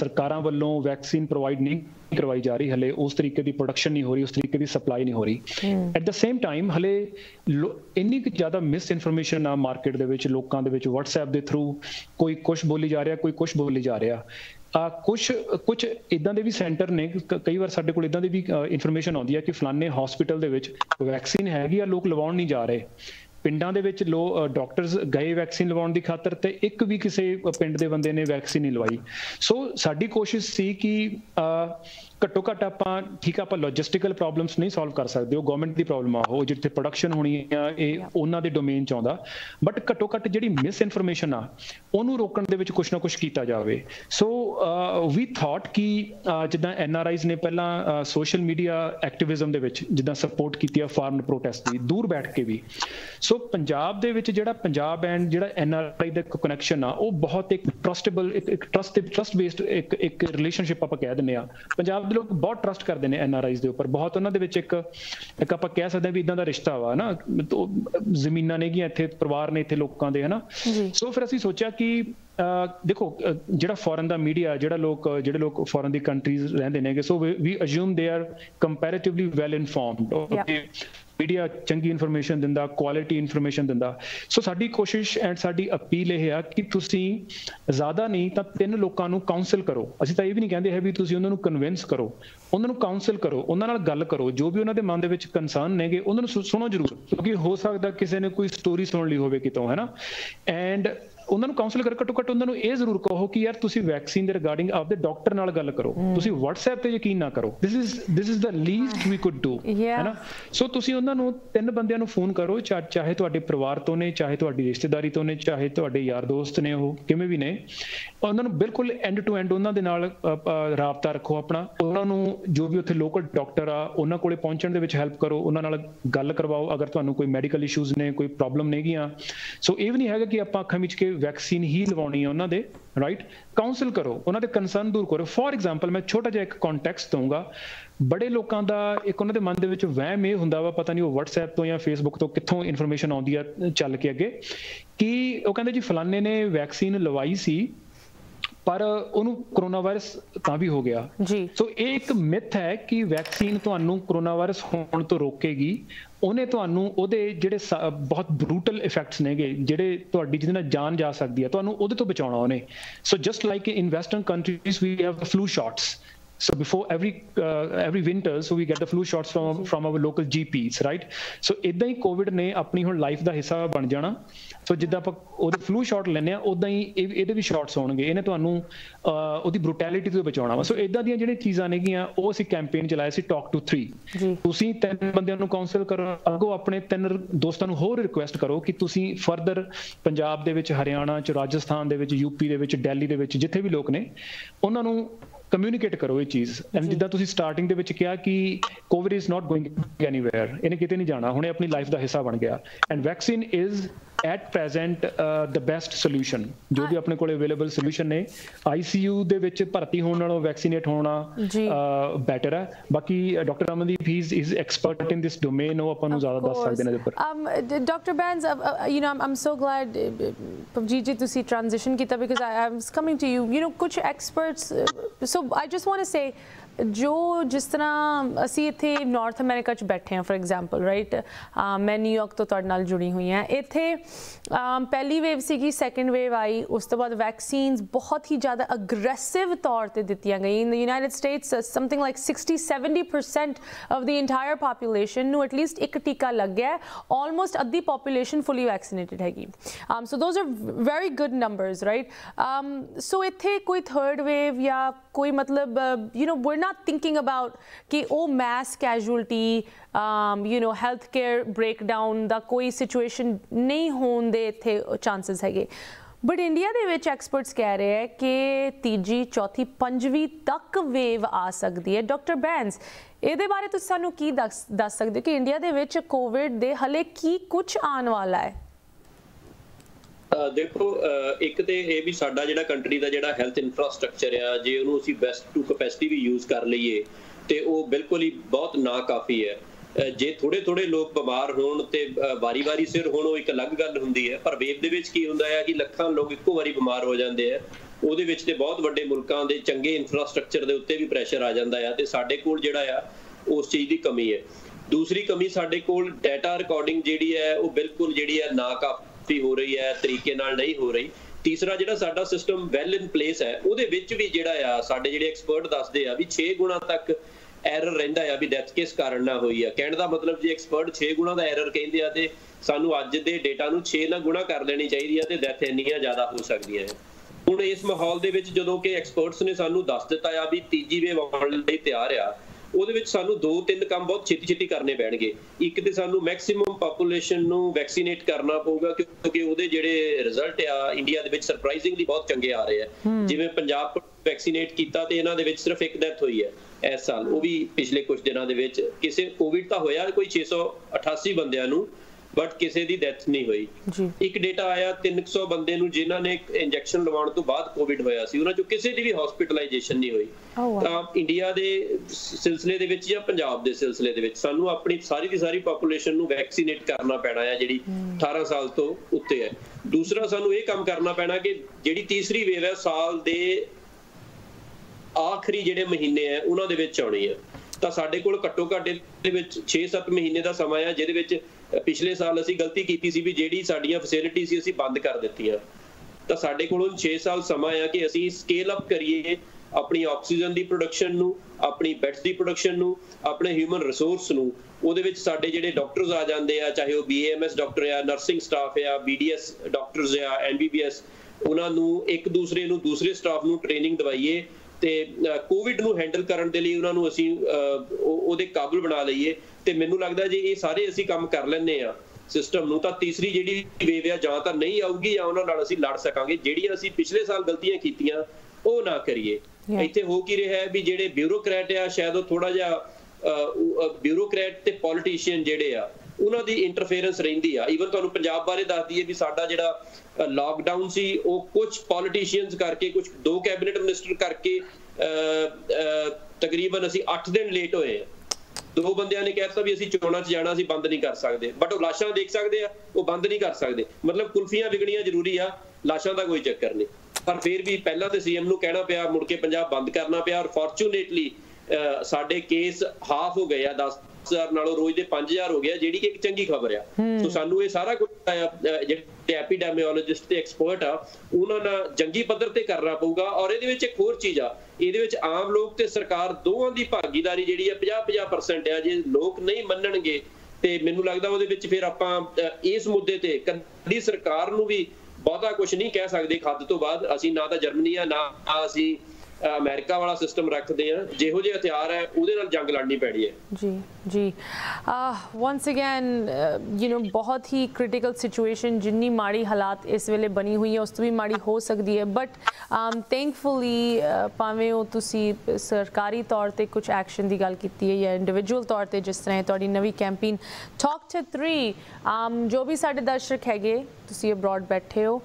ਸਰਕਾਰਾਂ ਵੱਲੋਂ ਵੈਕਸੀਨ ਪ੍ਰੋਵਾਈਡ ਨਹੀਂ ਕਰਵਾਈ ਜਾ ਰਹੀ, ਹਲੇ ਉਸ ਤਰੀਕੇ ਦੀ ਪ੍ਰੋਡਕਸ਼ਨ ਨਹੀਂ ਹੋ ਰਹੀ, ਉਸ ਤਰੀਕੇ ਦੀ ਸਪਲਾਈ ਨਹੀਂ ਹੋ ਰਹੀ। ਐਟ ਦ ਸੇਮ ਟਾਈਮ ਹਲੇ ਇੰਨੀ ਕੁ ਜ਼ਿਆਦਾ ਮਿਸ ਇਨਫੋਰਮੇਸ਼ਨ ਆ ਮਾਰਕੀਟ ਦੇ ਵਿੱਚ, ਲੋਕਾਂ ਦੇ ਵਿੱਚ WhatsApp ਦੇ ਥਰੂ ਕੋਈ ਕੁਛ ਬੋਲੀ ਜਾ ਰਿਹਾ, ਕੋਈ ਕੁਛ ਬੋਲੀ ਜਾ ਰਿਹਾ। कुछ इदा के भी सेंटर ने, कई बार साढ़े को इदा की भी इनफॉर्मेशन आती है कि फलाने हॉस्पिटल के वैक्सीन हैगी, लोग लवा नहीं जा रहे। ਪਿੰਡਾਂ ਦੇ ਵਿੱਚ ਡਾਕਟਰਸ ਗਏ ਵੈਕਸੀਨ ਲਵਾਉਣ ਦੀ ਖਾਤਰ, ਤੇ ਇੱਕ ਵੀ ਕਿਸੇ ਪਿੰਡ ਦੇ ਬੰਦੇ ਨੇ ਵੈਕਸੀਨ ਨਹੀਂ ਲਵਾਈ। ਸੋ ਸਾਡੀ ਕੋਸ਼ਿਸ਼ ਸੀ ਕਿ ਘੱਟੋ ਘੱਟ ਆਪਾਂ, ਠੀਕ ਆ ਆਪਾਂ ਲੌਜਿਸਟੀਕਲ ਪ੍ਰੋਬਲਮਸ ਨਹੀਂ ਸੋਲਵ ਕਰ ਸਕਦੇ, ਉਹ ਗਵਰਨਮੈਂਟ ਦੀ ਪ੍ਰੋਬਲਮ ਆ, ਉਹ ਜਿੱਥੇ ਪ੍ਰੋਡਕਸ਼ਨ ਹੋਣੀ ਆ ਇਹ ਉਹਨਾਂ ਦੇ ਡੋਮੇਨ ਚ ਆਉਂਦਾ, ਬਟ ਘੱਟੋ ਘੱਟ ਜਿਹੜੀ ਮਿਸ ਇਨਫੋਰਮੇਸ਼ਨ ਆ ਉਹਨੂੰ ਰੋਕਣ ਦੇ ਵਿੱਚ ਕੁਛ ਨਾ ਕੁਛ ਕੀਤਾ ਜਾਵੇ। ਸੋ we thought कि जिदा NRIs ने पहला social media activism दे विच जिदा support कीती farm protest दी दूर बैठ के भी, so पंजाब दे विच जिहड़ा पंजाब and जिहड़ा NRI दा connection आ वो बहुत एक trustable एक trust based एक relationship आप कह दिंदे आ। पंजाब दे लोग बहुत trust करदे ने NRIs दे उपर, बहुत उन्हां दे विच एक आप कह सकदे भी इदां दा रिश्ता वा ना, तो ਜ਼ਮੀਨਾਂ ਨੇ ਗੀਆਂ ਇੱਥੇ, ਪਰਿਵਾਰ ਨੇ ਇੱਥੇ ਲੋਕਾਂ ਦੇ, ਹੈ ਨਾ। ਸੋ ਫਿਰ ਅਸੀਂ ਸੋਚਿਆ ਕਿ ਦੇਖੋ ਜਿਹੜਾ ਫੋਰਨ ਦਾ ਮੀਡੀਆ, ਜਿਹੜੇ ਲੋਕ ਫੋਰਨ ਦੀ ਕੰਟਰੀਜ਼ ਰਹਿੰਦੇ ਨੇ, so we assume they are comparatively well informed. Okay, media ਚੰਗੀ ਇਨਫੋਰਮੇਸ਼ਨ ਦਿੰਦਾ, ਕੁਆਲਿਟੀ ਇਨਫੋਰਮੇਸ਼ਨ ਦਿੰਦਾ। ਸੋ ਸਾਡੀ ਕੋਸ਼ਿਸ਼ ਐਂਡ ਸਾਡੀ ਅਪੀਲ ਇਹ ਆ ਕਿ ਤੁਸੀਂ ਜ਼ਿਆਦਾ ਨਹੀਂ ਤਾਂ 3 ਲੋਕਾਂ ਨੂੰ ਕਾਉਂਸਲ ਕਰੋ। ਅਸੀਂ ਤਾਂ ਇਹ ਵੀ ਨਹੀਂ ਕਹਿੰਦੇ ਹੈ ਵੀ ਤੁਸੀਂ ਉਹਨਾਂ ਨੂੰ ਕਨਵਿੰਸ ਕਰੋ, ਉਹਨਾਂ ਨੂੰ ਕਾਉਂਸਲ ਕਰੋ, ਉਹਨਾਂ ਨਾਲ ਗੱਲ ਕਰੋ, ਜੋ ਵੀ ਉਹਨਾਂ ਦੇ ਮਨ ਦੇ ਵਿੱਚ ਕੰਸਰਨ ਨੇਗੇ ਉਹਨਾਂ ਨੂੰ ਸੁਣੋ ਜ਼ਰੂਰ, ਕਿਉਂਕਿ ਹੋ ਸਕਦਾ ਕਿਸੇ ਨੇ ਕੋਈ ਸਟੋਰੀ ਸੁਣ ਲਈ ਹੋਵੇ ਕਿਤੋਂ, ਹੈ ਨਾ। ਐਂਡ ਉਹਨਾਂ ਨੂੰ ਕਾਉਂਸਲ ਕਰਕੇ ਘੱਟੋ ਘੱਟ ਉਹਨਾਂ ਨੂੰ ਇਹ ਜ਼ਰੂਰ ਕਹੋ ਕਿ ਯਾਰ ਤੁਸੀਂ ਵੈਕਸੀਨ ਦੇ ਰਿਗਾਰਡਿੰਗ ਆਪਦੇ ਡਾਕਟਰ ਨਾਲ ਗੱਲ ਕਰੋ, ਤੁਸੀਂ WhatsApp ਤੇ ਯਕੀਨ ਨਾ ਕਰੋ। this is the least we could do, ਹੈ ਨਾ। ਸੋ ਤੁਸੀਂ ਉਹਨਾਂ ਨੂੰ 3 ਬੰਦਿਆਂ ਨੂੰ ਫੋਨ ਕਰੋ, ਚਾਹੇ ਤੁਹਾਡੇ ਪਰਿਵਾਰ ਤੋਂ ਨੇ, ਚਾਹੇ ਤੁਹਾਡੀ ਰਿਸ਼ਤੇਦਾਰੀ ਤੋਂ ਨੇ, ਚਾਹੇ ਤੁਹਾਡੇ ਯਾਰ ਦੋਸਤ ਨੇ, ਉਹ ਕਿਵੇਂ ਵੀ ਨੇ, ਉਹਨਾਂ ਨੂੰ ਬਿਲਕੁਲ ਐਂਡ ਟੂ ਐਂਡ ਉਹਨਾਂ ਦੇ ਨਾਲ ਰਾਬਤਾ ਰੱਖੋ ਆਪਣਾ। ਉਹਨਾਂ ਨੂੰ ਜੋ ਵੀ ਉੱਥੇ ਲੋਕਲ ਡਾਕਟਰ ਆ ਉਹਨਾਂ ਕੋਲੇ ਪਹੁੰਚਣ ਦੇ ਵਿੱਚ ਹੈਲਪ ਕਰੋ, ਉਹਨਾਂ ਨਾਲ ਗੱਲ ਕਰਵਾਓ ਅਗਰ ਤੁਹਾਨੂੰ ਕੋਈ ਮੈਡੀਕਲ ਇਸ਼ੂਜ਼ ਨੇ, ਕੋਈ ਪ੍ਰੋਬਲਮ ਨੇਗੀਆਂ। ਸੋ ਇਹ ਵੀ ਨਹੀਂ ਹੈਗਾ ਕਿ ਆਪਾਂ ਅੱਖਾਂ ਵਿੱਚ ਕੇ वैक्सीन ही लवानी है उन्हों दे, राइट। काउंसल करो, उन्होंने कंसर्न दूर करो। फॉर एग्जाम्पल मैं छोटा जिहा एक कॉन्टैक्ट दूंगा, बड़े लोगों का एक उन्होंने मन के वहम यह होंगे वा, पता नहीं वो WhatsApp तो या फेसबुक तो कितों इनफॉर्मेशन आती है चल के अगे कि वह कहते जी फलाने ने वैक्सीन लवाई सी पर उन्होंने कोरोना वायरस तां भी हो गया। सो ये एक मिथ है कि वैक्सीन तुहानूं कोरोना वायरस होने तो रोकेगी, ਉਹਨੇ ਤੁਹਾਨੂੰ ਉਹਦੇ ਜਿਹੜੇ ਬਹੁਤ ਬਰੂਟਲ ਇਫੈਕਟਸ ਨੇਗੇ, ਜਿਹੜੇ ਤੁਹਾਡੀ ਜਿਹਦੇ ਨਾਲ ਜਾਨ ਜਾ ਸਕਦੀ ਹੈ, ਤੁਹਾਨੂੰ ਉਹਦੇ ਤੋਂ ਬਚਾਉਣਾ ਉਹਨੇ। So just like in western countries we have flu shots, so before every winter so we get the flu shots from our local GPs, right? so ਇਦਾਂ ਹੀ ਕੋਵਿਡ ਨੇ ਆਪਣੀ ਹੁਣ ਲਾਈਫ ਦਾ ਹਿੱਸਾ ਬਣ ਜਾਣਾ। ਸੋ ਜਿੱਦਾਂ ਆਪਾਂ ਉਹਦੇ ਫਲੂ ਸ਼ਾਟ ਲੈਨੇ ਆ ਉਦਾਂ ਹੀ ਇਹਦੇ ਵੀ ਸ਼ਾਟਸ ਹੋਣਗੇ, ਇਹਨੇ ਤੁਹਾਨੂੰ ਉਹਦੀ ਬਰੂਟੈਲਿਟੀ ਤੋਂ ਬਚਾਉਣਾ ਵਾ। ਸੋ ਇਦਾਂ ਦੀਆਂ ਜਿਹੜੀਆਂ ਚੀਜ਼ਾਂ ਨੇਗੀਆਂ ਉਹ ਅਸੀਂ ਕੈਂਪੇਨ ਚਲਾਇਆ ਸੀ ਟਾਕ ਟੂ 3। ਤੁਸੀਂ 3 ਬੰਦਿਆਂ ਨੂੰ ਕਾਉਂਸਲ ਕਰੋ, ਅੱਗੋਂ ਆਪਣੇ 3 ਦੋਸਤਾਂ ਨੂੰ ਹੋਰ ਰਿਕੁਐਸਟ ਕਰੋ ਕਿ ਤੁਸੀਂ ਫਰਦਰ ਪੰਜਾਬ ਦੇ ਵਿੱਚ, ਹਰਿਆਣਾ ਚ, ਰਾਜਸਥਾਨ ਦੇ ਵਿੱਚ, ਯੂਪੀ ਦੇ ਵਿੱਚ, ਦਿੱਲੀ ਦੇ ਵਿੱਚ ਜਿੱਥੇ ਵੀ ਲੋਕ ਨੇ ਉਹਨਾਂ ਨੂੰ ਕਮਿਊਨੀਕੇਟ ਕਰੋ ਇਹ ਚੀਜ਼। ਐਂਡ ਜਿੱਦਾਂ ਤੁਸੀਂ ਸਟਾਰਟਿੰਗ ਦੇ ਵਿੱਚ ਕਿਹਾ ਕਿ covid is not going anywhere, ਇਹਨੇ ਕਿਤੇ ਨਹੀਂ ਜਾਣਾ, ਹੁਣੇ ਆਪਣੀ ਲਾਈਫ ਦਾ ਹਿੱਸਾ ਬਣ ਗਿਆ। And vaccine is at present the best solution, ਜੋ ਵੀ ਆਪਣੇ ਕੋਲ ਅਵੇਲੇਬਲ ਸੋਲਿਊਸ਼ਨ ਨੇ। ICU ਦੇ ਵਿੱਚ ਭਰਤੀ ਹੋਣ ਨਾਲੋਂ ਵੈਕਸੀਨੇਟ ਹੋਣਾ ਬੈਟਰ ਹੈ। ਬਾਕੀ doctor Amandeep is expert in this domain, ਉਹ ਆਪਾਂ ਨੂੰ ਜ਼ਿਆਦਾ ਦੱਸ ਸਕਦੇ ਨੇ ਇਹਦੇ ਉੱਪਰ। Doctor Bains, you know am so glad Pavjeet ji ਤੁਸੀਂ ਟ੍ਰਾਂਜੀਸ਼ਨ ਕੀਤਾ, because I am coming to you, you know ਕੁਝ experts. So I just want to say जो जिस तरह असी इत्थे नॉर्थ अमेरिका च बैठे हैं फॉर एग्जाम्पल, राइट, मैं न्यूयॉर्क तो तुहाडे नाल जुड़ी हुई हैं। इत्थे पहली वेव सी, सैकेंड वेव आई, उस तो बाद वैक्सीन्स बहुत ही ज़्यादा अग्रैसिव तौर पर दित्तियां गई। In the United States something like 60-70% of the entire population नूं एटलीस्ट एक टीका लग गया है, ऑलमोस्ट अद्धी पापूलेशन फुली वैक्सीनेटिड हैगी। So those are very good numbers, right. So इत्थे कोई थर्ड वेव या कोई मतलब you know we're not thinking about कि ओ mass casualty, you know healthcare breakdown दा कोई situation नहीं होने दे थे chances हैगे। बट इंडिया दे विच एक्सपर्ट्स कह रहे हैं कि 3जी 4थी 5वीं तक वेव आ सकती है। डॉक्टर बैंस, ਇਹਦੇ ਬਾਰੇ ਤੁਸੀਂ ਸਾਨੂੰ ਕੀ ਦੱਸ ਸਕਦੇ ਹੋ कि इंडिया दे विच कोविड दे हले की कुछ आने वाला है? देखो, एक तो यह भी साडा जिहड़ा कंट्री का जिहड़ा हैल्थ इंफ्रास्ट्रक्चर आ, जे उहनूं असीं बेस्ट टू कैपेसिटी भी यूज़ कर लईए तो वह बिल्कुल ही बहुत नाकाफ़ी है। जे थोड़े थोड़े लोग बीमार होण ते वारी वारी सिर होण वो एक अलग गल हुंदी है, पर वेव दे विच की हुंदा है कि लखां लोग इक्को वारी बीमार हो जाते हैं। ਉਹਦੇ ਵਿੱਚ ਤੇ बहुत ਵੱਡੇ ਮੁਲਕਾਂ ਦੇ ਚੰਗੇ ਇੰਫਰਾਸਟ੍ਰਕਚਰ ਦੇ ਉੱਤੇ ਵੀ ਪ੍ਰੈਸ਼ਰ ਆ ਜਾਂਦਾ ਆ, ਤੇ ਸਾਡੇ ਕੋਲ ਜਿਹੜਾ ਆ ਉਸ ਚੀਜ਼ ਦੀ ਕਮੀ ਹੈ। ਦੂਸਰੀ ਕਮੀ ਸਾਡੇ ਕੋਲ ਡਾਟਾ ਰਿਕਾਰਡਿੰਗ ਜਿਹੜੀ ਹੈ ਉਹ ਬਿਲਕੁਲ ਜਿਹੜੀ ਹੈ ਨਾਕਾਫ਼ੀ हो रही है, तरीके नाल नहीं हो रही। तीसरा जिहड़ा साडा सिस्टम वैल इन प्लेस है उहदे विच भी जिहड़ा आ साडे जिहड़े एक्सपर्ट दसदे आ वी 6 गुणा तक एरर रहिंदा आ वी डेथ केस कारण ना होई आ। कहण दा मतलब जे एक्सपर्ट 6 गुणा दा एरर कहिंदे आ ते सानू अज दे डेटा नू 6 ਨਾਲ ਗੁਣਾ ਕਰ ਲੈਣੀ ਚਾਹੀਦੀ ਆ ਤੇ ਡੈਥ ਇੰਨੀਆਂ ਜ਼ਿਆਦਾ ਹੋ ਸਕਦੀਆਂ ਹੈ। ਹੁਣ ਇਸ ਮਾਹੌਲ ਦੇ ਵਿੱਚ ਜਦੋਂ ਕਿ ਐਕਸਪਰਟਸ ਨੇ ਸਾਨੂੰ ਦੱਸ ਦਿੱਤਾ ਆ ਵੀ ਤੀਜੀ ਵੇਵ ਆਉਣ ਲਈ ਤਿਆਰ ਆ, ਉਹਦੇ ਵਿੱਚ ਸਾਨੂੰ ਦੋ ਤਿੰਨ ਕੰਮ ਬਹੁਤ ਛੇਤੀ-ਛੇਤੀ ਕਰਨੇ ਪੈਣਗੇ। ਇੱਕ ਤੇ ਸਾਨੂੰ ਮੈਕਸਿਮਮ ਪਾਪੂਲੇਸ਼ਨ ਨੂੰ ਵੈਕਸੀਨੇਟ ਕਰਨਾ ਪਊਗਾ ਕਿਉਂਕਿ ਉਹਦੇ ਜਿਹੜੇ ਰਿਜ਼ਲਟ ਆ ਇੰਡੀਆ ਦੇ ਵਿੱਚ ਸਰਪ੍ਰਾਈਜ਼ਿੰਗਲੀ ਬਹੁਤ ਚੰਗੇ ਆ ਰਹੇ ਆ। ਜਿਵੇਂ ਪੰਜਾਬ ਵੈਕਸੀਨੇਟ ਕੀਤਾ ਤੇ ਇਹਨਾਂ ਦੇ ਵਿੱਚ ਸਿਰਫ ਇੱਕ ਡੈਥ ਹੋਈ ਹੈ ਇਸ ਸਾਲ, ਉਹ ਵੀ ਪਿਛਲੇ ਕੁਝ ਦਿਨਾਂ ਦੇ ਵਿੱਚ। ਕਿਸੇ ਕੋਵਿਡ ਤਾਂ ਹੋਇਆ ਕੋਈ 688 ਬੰਦਿਆਂ ਨੂੰ, ਬਟ ਕਿਸੇ ਦੀ ਡੈਥ ਨਹੀਂ ਹੋਈ। ਇੱਕ ਡੇਟਾ ਆਇਆ 300 ਬੰਦੇ ਨੂੰ ਜਿਨ੍ਹਾਂ ਨੇ ਇੰਜੈਕਸ਼ਨ ਲਵਾਉਣ ਤੋਂ ਬਾਅਦ ਕੋਵਿਡ ਹੋਇਆ ਸੀ, ਉਹਨਾਂ ਚੋਂ ਕਿਸੇ ਦੀ ਵੀ ਹਸਪੀਟਲਾਈਜੇਸ਼ਨ ਨਹੀਂ ਹੋਈ। ਤਾਂ ਇੰਡੀਆ ਦੇ ਸਿਲਸਿਲੇ ਦੇ ਵਿੱਚ ਜਾਂ ਪੰਜਾਬ ਦੇ ਸਿਲਸਿਲੇ ਦੇ ਵਿੱਚ ਸਾਨੂੰ ਆਪਣੀ ਸਾਰੀ ਦੀ ਸਾਰੀ ਪਾਪੂਲੇਸ਼ਨ ਨੂੰ ਵੈਕਸੀਨੇਟ ਕਰਨਾ ਪੈਣਾ ਹੈ ਜਿਹੜੀ 18 ਸਾਲ ਤੋਂ ਉੱਤੇ ਹੈ। ਦੂਸਰਾ ਸਾਨੂੰ ਇਹ ਕੰਮ ਕਰਨਾ ਪੈਣਾ ਕਿ ਜਿਹੜੀ ਤੀਸਰੀ ਵੇਵ ਹੈ ਸਾਲ ਦੇ ਆਖਰੀ ਜਿਹੜੇ ਮਹੀਨੇ ਹੈ ਉਹਨਾਂ ਦੇ ਵਿੱਚ ਆਉਣੀ ਹੈ। ਤਾਂ ਸਾਡੇ ਕੋਲ ਘੱਟੋ ਘੱਟ ਦੇ ਵਿੱਚ 6-7 ਮਹੀਨੇ ਦਾ ਸਮਾਂ ਹੈ ਜਿਹਦੇ ਵਿੱਚ ਪਿਛਲੇ ਸਾਲ ਅਸੀਂ ਗਲਤੀ ਕੀਤੀ ਸੀ ਵੀ ਜਿਹੜੀ ਸਾਡੀਆਂ ਫੈਸਿਲਿਟੀ ਸੀ ਅਸੀਂ ਬੰਦ ਕਰ ਦਿੱਤੀਆਂ। ਤਾਂ ਸਾਡੇ ਕੋਲ 6 ਸਾਲ ਸਮਾਂ ਆ ਕਿ ਅਸੀਂ ਸਕੇਲ ਅਪ ਕਰੀਏ ਆਪਣੀ ਆਕਸੀਜਨ ਦੀ ਪ੍ਰੋਡਕਸ਼ਨ ਨੂੰ, ਆਪਣੀ ਬੈਡਸ ਦੀ ਪ੍ਰੋਡਕਸ਼ਨ ਨੂੰ, ਆਪਣੇ ਹਿਊਮਨ ਰਿਸੋਰਸ ਨੂੰ। ਉਹਦੇ ਵਿੱਚ ਸਾਡੇ ਜਿਹੜੇ ਡਾਕਟਰਸ ਆ ਜਾਂਦੇ ਆ, ਚਾਹੇ ਉਹ BAMS ਡਾਕਟਰ ਆ, ਨਰਸਿੰਗ ਸਟਾਫ ਆ, BDS ਡਾਕਟਰਸ ਆ, MBBS, ਉਹਨਾਂ ਨੂੰ ਇੱਕ ਦੂਸਰੇ ਨੂੰ ਦੂਸਰੇ ਸਟਾਫ ਨੂੰ ਟ੍ਰੇਨਿੰਗ ਦਵਾਈਏ ਤੇ ਕੋਵਿਡ ਨੂੰ ਹੈਂਡਲ ਕਰਨ ਦੇ ਲਈ ਉਹਨਾਂ ਨੂੰ ਅਸੀਂ ਉਹਦੇ ਕਾਬਿਲ ਬਣਾ ਲਈਏ। ਤੇ ਮੈਨੂੰ ਲੱਗਦਾ ਜੇ ਇਹ ਸਾਰੇ ਅਸੀਂ ਕੰਮ ਕਰ ਲੈਂਦੇ ਆ ਸਿਸਟਮ ਨੂੰ ਤਾਂ ਤੀਸਰੀ ਜਿਹੜੀ ਵੇਵ ਆ ਜਾਂ ਤਾਂ ਨਹੀਂ ਆਊਗੀ ਜਾਂ ਉਹਨਾਂ ਨਾਲ ਅਸੀਂ ਲੜ ਸਕਾਂਗੇ। ਜਿਹੜੀਆਂ ਅਸੀਂ ਪਿਛਲੇ ਸਾਲ ਗਲਤੀਆਂ ਕੀਤੀਆਂ ਉਹ ਨਾ ਕਰੀਏ। ਇੱਥੇ ਹੋ ਕੀ ਰਿਹਾ ਵੀ ਜਿਹੜੇ ਬਿਊਰੋਕਰੈਟ ਆ ਸ਼ਾਇਦ ਉਹ ਥੋੜਾ ਜਿਹਾ ਬਿਊਰੋਕਰੈਟ ਤੇ ਪੋਲੀਟੀਸ਼ੀਅਨ ਜਿਹੜੇ ਆ ਉਹਨਾਂ ਦੀ ਇੰਟਰਫੇਰੈਂਸ ਰਹਿੰਦੀ ਆ। ਈਵਨ ਤੁਹਾਨੂੰ ਪੰਜਾਬ ਬਾਰੇ ਦੱਸ ਦਈਏ ਵੀ ਸਾਡਾ ਜਿਹੜਾ ਲਾਕਡਾਊਨ ਸੀ ਉਹ ਕੁਝ ਪੋਲੀਟੀਸ਼ੀਅਨਸ ਕਰਕੇ, ਕੁਝ 2 ਕੈਬਨਿਟ ਮਿਨਿਸਟਰ ਕਰਕੇ ਤਕਰੀਬਨ ਅਸੀਂ 8 ਦਿਨ ਲੇਟ ਹੋਏ ਆ। 2 ਬੰਦਿਆਂ ਨੇ ਕਹਿਤਾ ਵੀ ਅਸੀਂ ਚੋਣਾਂ 'ਚ ਜਾਣਾ, ਅਸੀਂ ਬੰਦ ਨਹੀਂ ਕਰ ਸਕਦੇ, ਬਟ ਉਹ ਲਾਸ਼ਾਂ ਦੇਖ ਸਕਦੇ ਆ, ਉਹ ਬੰਦ ਨਹੀਂ ਕਰ ਸਕਦੇ। ਮਤਲਬ ਕੁਲਫੀਆਂ ਵਿਕਣੀਆਂ ਜ਼ਰੂਰੀ ਆ, ਲਾਸ਼ਾਂ ਦਾ ਕੋਈ ਚੱਕਰ ਨਹੀਂ। ਪਰ ਫਿਰ ਵੀ ਪਹਿਲਾਂ ਤੇ CM ਨੂੰ ਕਹਿਣਾ ਪਿਆ, ਮੁੜ ਕੇ ਪੰਜਾਬ ਬੰਦ ਕਰਨਾ ਪਿਆ। ਔਰ ਫੋਰਚੂਨੇਟਲੀ ਸਾਡੇ ਕੇਸ ਹਾਫ ਹੋ ਗਏ ਆ, 10,000 ਨਾਲੋਂ ਰੋਜ਼ ਦੇ 5,000 ਹੋ ਗਿਆ, ਜਿਹੜੀ ਕਿ ਇੱਕ ਚੰਗੀ ਖਬਰ ਆ। ਸੋ ਸਾਨੂੰ ਇਹ ਸਾਰਾ ਕੁਝ ਜਿਹੜੇ ਐਪੀਡੈਮੀਓਲੋਜਿਸਟ ਤੇ ਐਕਸਪਰਟ ਆ ਉਹਨਾਂ ਨਾਲ ਜੰਗੀ ਪੱਧਰ ਤੇ ਕਰਨਾ ਪਊਗਾ। ਔਰ ਇਹਦੇ ਵਿੱਚ ਇੱਕ ਹੋਰ ਚੀਜ਼ ਆ, ਇਹਦੇ ਵਿੱਚ ਆਮ ਲੋਕ ਤੇ ਸਰਕਾਰ ਦੋਵਾਂ ਦੀ ਭਾਗੀਦਾਰੀ ਜਿਹੜੀ ਆ 50-50% ਆ। ਜੇ ਲੋਕ ਨਹੀਂ ਮੰਨਣਗੇ ਤੇ ਮੈਨੂੰ ਲੱਗਦਾ ਉਹਦੇ ਵਿੱਚ ਫਿਰ ਆਪਾਂ ਇਸ ਮੁੱਦੇ ਤੇ ਕੱਲੀ ਸਰਕਾਰ ਨੂੰ ਵੀ ਬਹੁਤਾ ਕੁਝ ਨਹੀਂ ਕਹਿ ਸਕਦੇ। ਖੱਦ ਤੋਂ ਬਾਅਦ ਅਸੀਂ ਨਾ ਤਾਂ ਜਰਮਨੀ ਆ, ਨਾ ਅਸੀਂ ਅਮਰੀਕਾ ਵਾਲਾ ਸਿਸਟਮ ਰੱਖਦੇ ਆ। ਜਿਹੋ ਜਿਹੇ ਹਥਿਆਰ ਹੈ ਉਹਦੇ ਨਾਲ ਜੰਗ ਲੜਨੀ ਪੈਣੀ ਹੈ। ਜੀ ਜੀ, ਵਾਂਸ ਅਗੇਨ ਬਹੁਤ ਹੀ ਕ੍ਰਿਟੀਕਲ ਸਿਚੁਏਸ਼ਨ, ਜਿੰਨੀ ਮਾੜੀ ਹਾਲਾਤ ਇਸ ਵੇਲੇ ਬਣੀ ਹੋਈ ਹੈ ਉਸ ਤੋਂ ਵੀ ਮਾੜੀ ਹੋ ਸਕਦੀ ਹੈ। ਬਟ ਥੈਂਕਫੁਲੀ ਭਾਵੇਂ ਉਹ ਤੁਸੀਂ ਸਰਕਾਰੀ ਤੌਰ ਤੇ ਕੁਝ ਐਕਸ਼ਨ ਦੀ ਗੱਲ ਕੀਤੀ ਹੈ ਜਾਂ ਇੰਡੀਵਿਜੂਅਲ ਤੌਰ ਤੇ, ਜਿਸ ਤਰ੍ਹਾਂ ਤੁਹਾਡੀ ਨਵੀਂ ਕੈਂਪੇਨ ਟਾਕ ਟੂ 3, ਜੋ ਵੀ ਸਾਡੇ ਦਰਸ਼ਕ ਹੈਗੇ ਤੁਸੀਂ ਅਬਰੋਡ ਬੈਠੇ ਹੋ,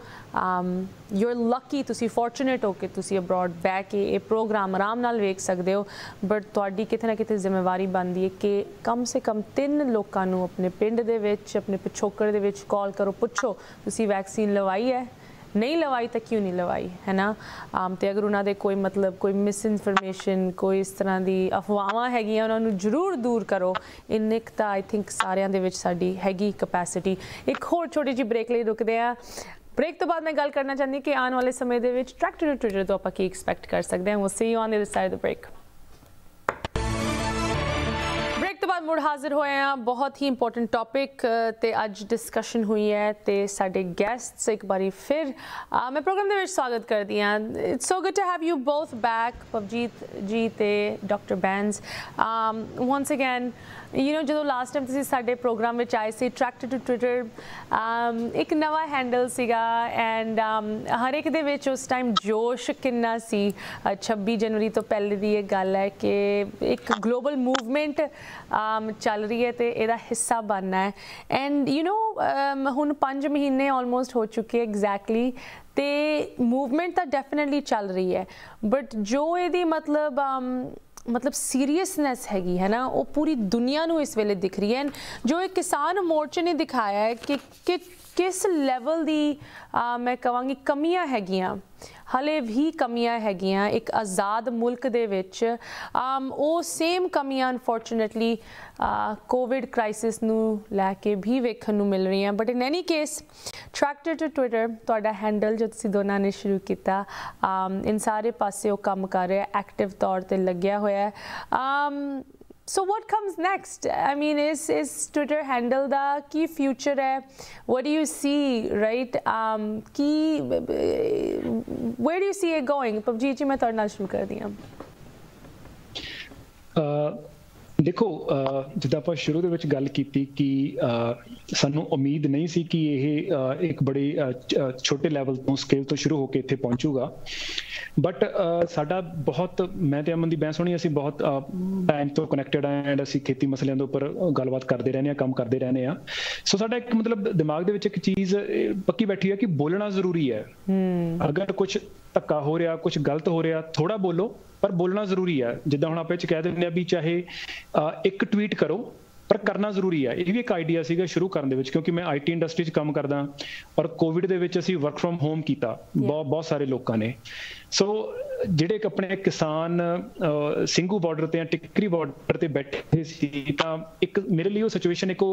ਯੂ ਆਰ ਲੱਕੀ, ਤੁਸੀਂ ਫੋਰਚੂਨੇਟ ਹੋ ਕਿ ਤੁਸੀਂ ਅਬਰੋਡ ਬਹਿ ਕੇ ਇਹ ਪ੍ਰੋਗਰਾਮ ਆਰਾਮ ਨਾਲ ਵੇਖ ਸਕਦੇ ਹੋ। ਬਟ ਤੁਹਾਡੀ ਕਿਤੇ ਨਾ ਕਿਤੇ ਜ਼ਿੰਮੇਵਾਰੀ ਬਣਦੀ ਹੈ ਕਿ ਕਮ ਸੇ ਕਮ 3 ਲੋਕਾਂ ਨੂੰ ਆਪਣੇ ਪਿੰਡ ਦੇ ਵਿੱਚ, ਆਪਣੇ ਪਿਛੋਕੜ ਦੇ ਵਿੱਚ ਕਾਲ ਕਰੋ, ਪੁੱਛੋ ਤੁਸੀਂ ਵੈਕਸੀਨ ਲਵਾਈ ਹੈ, ਨਹੀਂ ਲਵਾਈ ਤਾਂ ਕਿਉਂ ਨਹੀਂ ਲਵਾਈ, ਹੈ ਨਾ। ਤੇ ਅਗਰ ਉਹਨਾਂ ਦੇ ਕੋਈ ਕੋਈ ਮਿਸ ਇਨਫੋਰਮੇਸ਼ਨ, ਕੋਈ ਇਸ ਤਰ੍ਹਾਂ ਦੀ ਅਫਵਾਹਾਂ ਹੈਗੀਆਂ, ਉਹਨਾਂ ਨੂੰ ਜ਼ਰੂਰ ਦੂਰ ਕਰੋ। ਇੰਨਕ ਤਾਂ ਆਈ ਥਿੰਕ ਸਾਰਿਆਂ ਦੇ ਵਿੱਚ ਸਾਡੀ ਹੈਗੀ ਕਪੈਸਿਟੀ। ਇੱਕ ਹੋਰ ਛੋਟੀ ਜਿਹੀ ਬ੍ਰੇਕ ਲਈ ਰੁਕਦੇ ਹਾਂ। ब्रेक तो बाद में गल करना चाहती कि आने वाले समय के ट्रैक्टर टू ट्विटर तो आप की एक्सपैक्ट कर सकते हैं। वो see you on the other side of the break. Break तो बाद मुड़ हाजिर होए हैं। बहुत ही इंपॉर्टेंट टॉपिक ते अज डिस्कशन हुई है ते साडे गेस्ट एक बारी फिर मैं प्रोग्राम दे विच स्वागत करदी हां। It's so good to have you both back, Pavjeet ji ते डॉक्टर बैंस। वंस अगेन जो लास्ट टाइम तुसीं साडे प्रोग्राम में आए थे ट्रैक्टर टू ट्विटर, एक नवा हैंडल सीगा एंड हर एक दे विच उस टाइम जोश किन्ना सी। 26 जनवरी तो पहले दी इह गल है कि एक ग्लोबल मूवमेंट चल रही है तो इहदा हिस्सा बनना है। एंड हुण 5 महीने ऑलमोस्ट हो चुके एग्जैक्टली, तो मूवमेंट तो डेफिनेटली चल रही है, बट जो इहदी मतलब सीरीयसनेस हैगी, है ना, वो पूरी दुनिया नूं इस वेले दिख रही है। जो एक किसान मोर्चे ने दिखाया है कि किस लेवल दी मैं कहांगी कमियां हैगियां, हले भी कमियां हैगियां एक आज़ाद मुल्क दे विच। वो सेम कमियां अनफॉर्चुनेटली कोविड क्राइसिस नू लैके भी वेखन नू मिल रही हैं। But in any case tractor to Twitter तुहाडा हैंडल जो तुसीं दोनां ने शुरू किया, इन सारे पासे वो काम कर रहा है, एक्टिव तौर पर लग्या होया है। So what comes next? I mean, is Twitter handle da ki future hai? What do you see, right? Where do you see it going? Pavjit ji, main tod naal shuru kar diya. देखो जिदा आप शुरू दे विच गल कीती कि सानू उम्मीद नहीं सी कि यह एक बड़े छोटे लैवल तो स्केल तो शुरू होकर इत्थे पहुंचूगा, बट साडा बहुत मैं ते अमनदीप बैंस होनी असीं बहुत टाइम तो कनैक्टेड आं एंड असीं खेती मसलिਆਂ ਦੇ ਉੱਪਰ ਗੱਲਬਾत ਕਰਦੇ ਰਹਿੰਦੇ ਆ, ਕੰਮ ਕਰਦੇ ਰਹਿੰਦੇ ਆ। ਸੋ ਸਾਡਾ ਇੱਕ ਮਤਲਬ ਦਿਮਾਗ ਦੇ ਵਿੱਚ ਇੱਕ ਚੀਜ਼ ਪੱਕੀ ਬੈਠੀ ਹੈ ਕਿ ਬੋਲਣਾ ਜ਼ਰੂਰੀ ਹੈ। ਅਗਰ ਕੁਝ ਧੱਕਾ ਹੋ ਰਿਹਾ, ਕੁਝ ਗਲਤ ਹੋ ਰਿਹਾ, ਥੋੜਾ ਬੋਲੋ पर बोलना जरूरी है। जिदा हम आप कह दें भी चाहे एक ट्वीट करो पर करना जरूरी है। यह भी एक आइडिया सीगा शुरू करने दे विच, क्योंकि मैं आई टी इंडस्ट्री काम करदा और कोविड दे विच असीं वर्क फ्रॉम होम कीता बहुत सारे लोगों ने। सो ਜਿਹੜੇ ਆਪਣੇ ਕਿਸਾਨ ਸਿੰਘੂ ਬਾਰਡਰ ਤੇ ਜਾਂ ਟਿੱਕਰੀ ਬਾਰਡਰ ਤੇ ਬੈਠੇ ਸੀ ਤਾਂ ਇੱਕ ਮੇਰੇ ਲਈ ਉਹ ਸਿਚੁਏਸ਼ਨ ਇੱਕ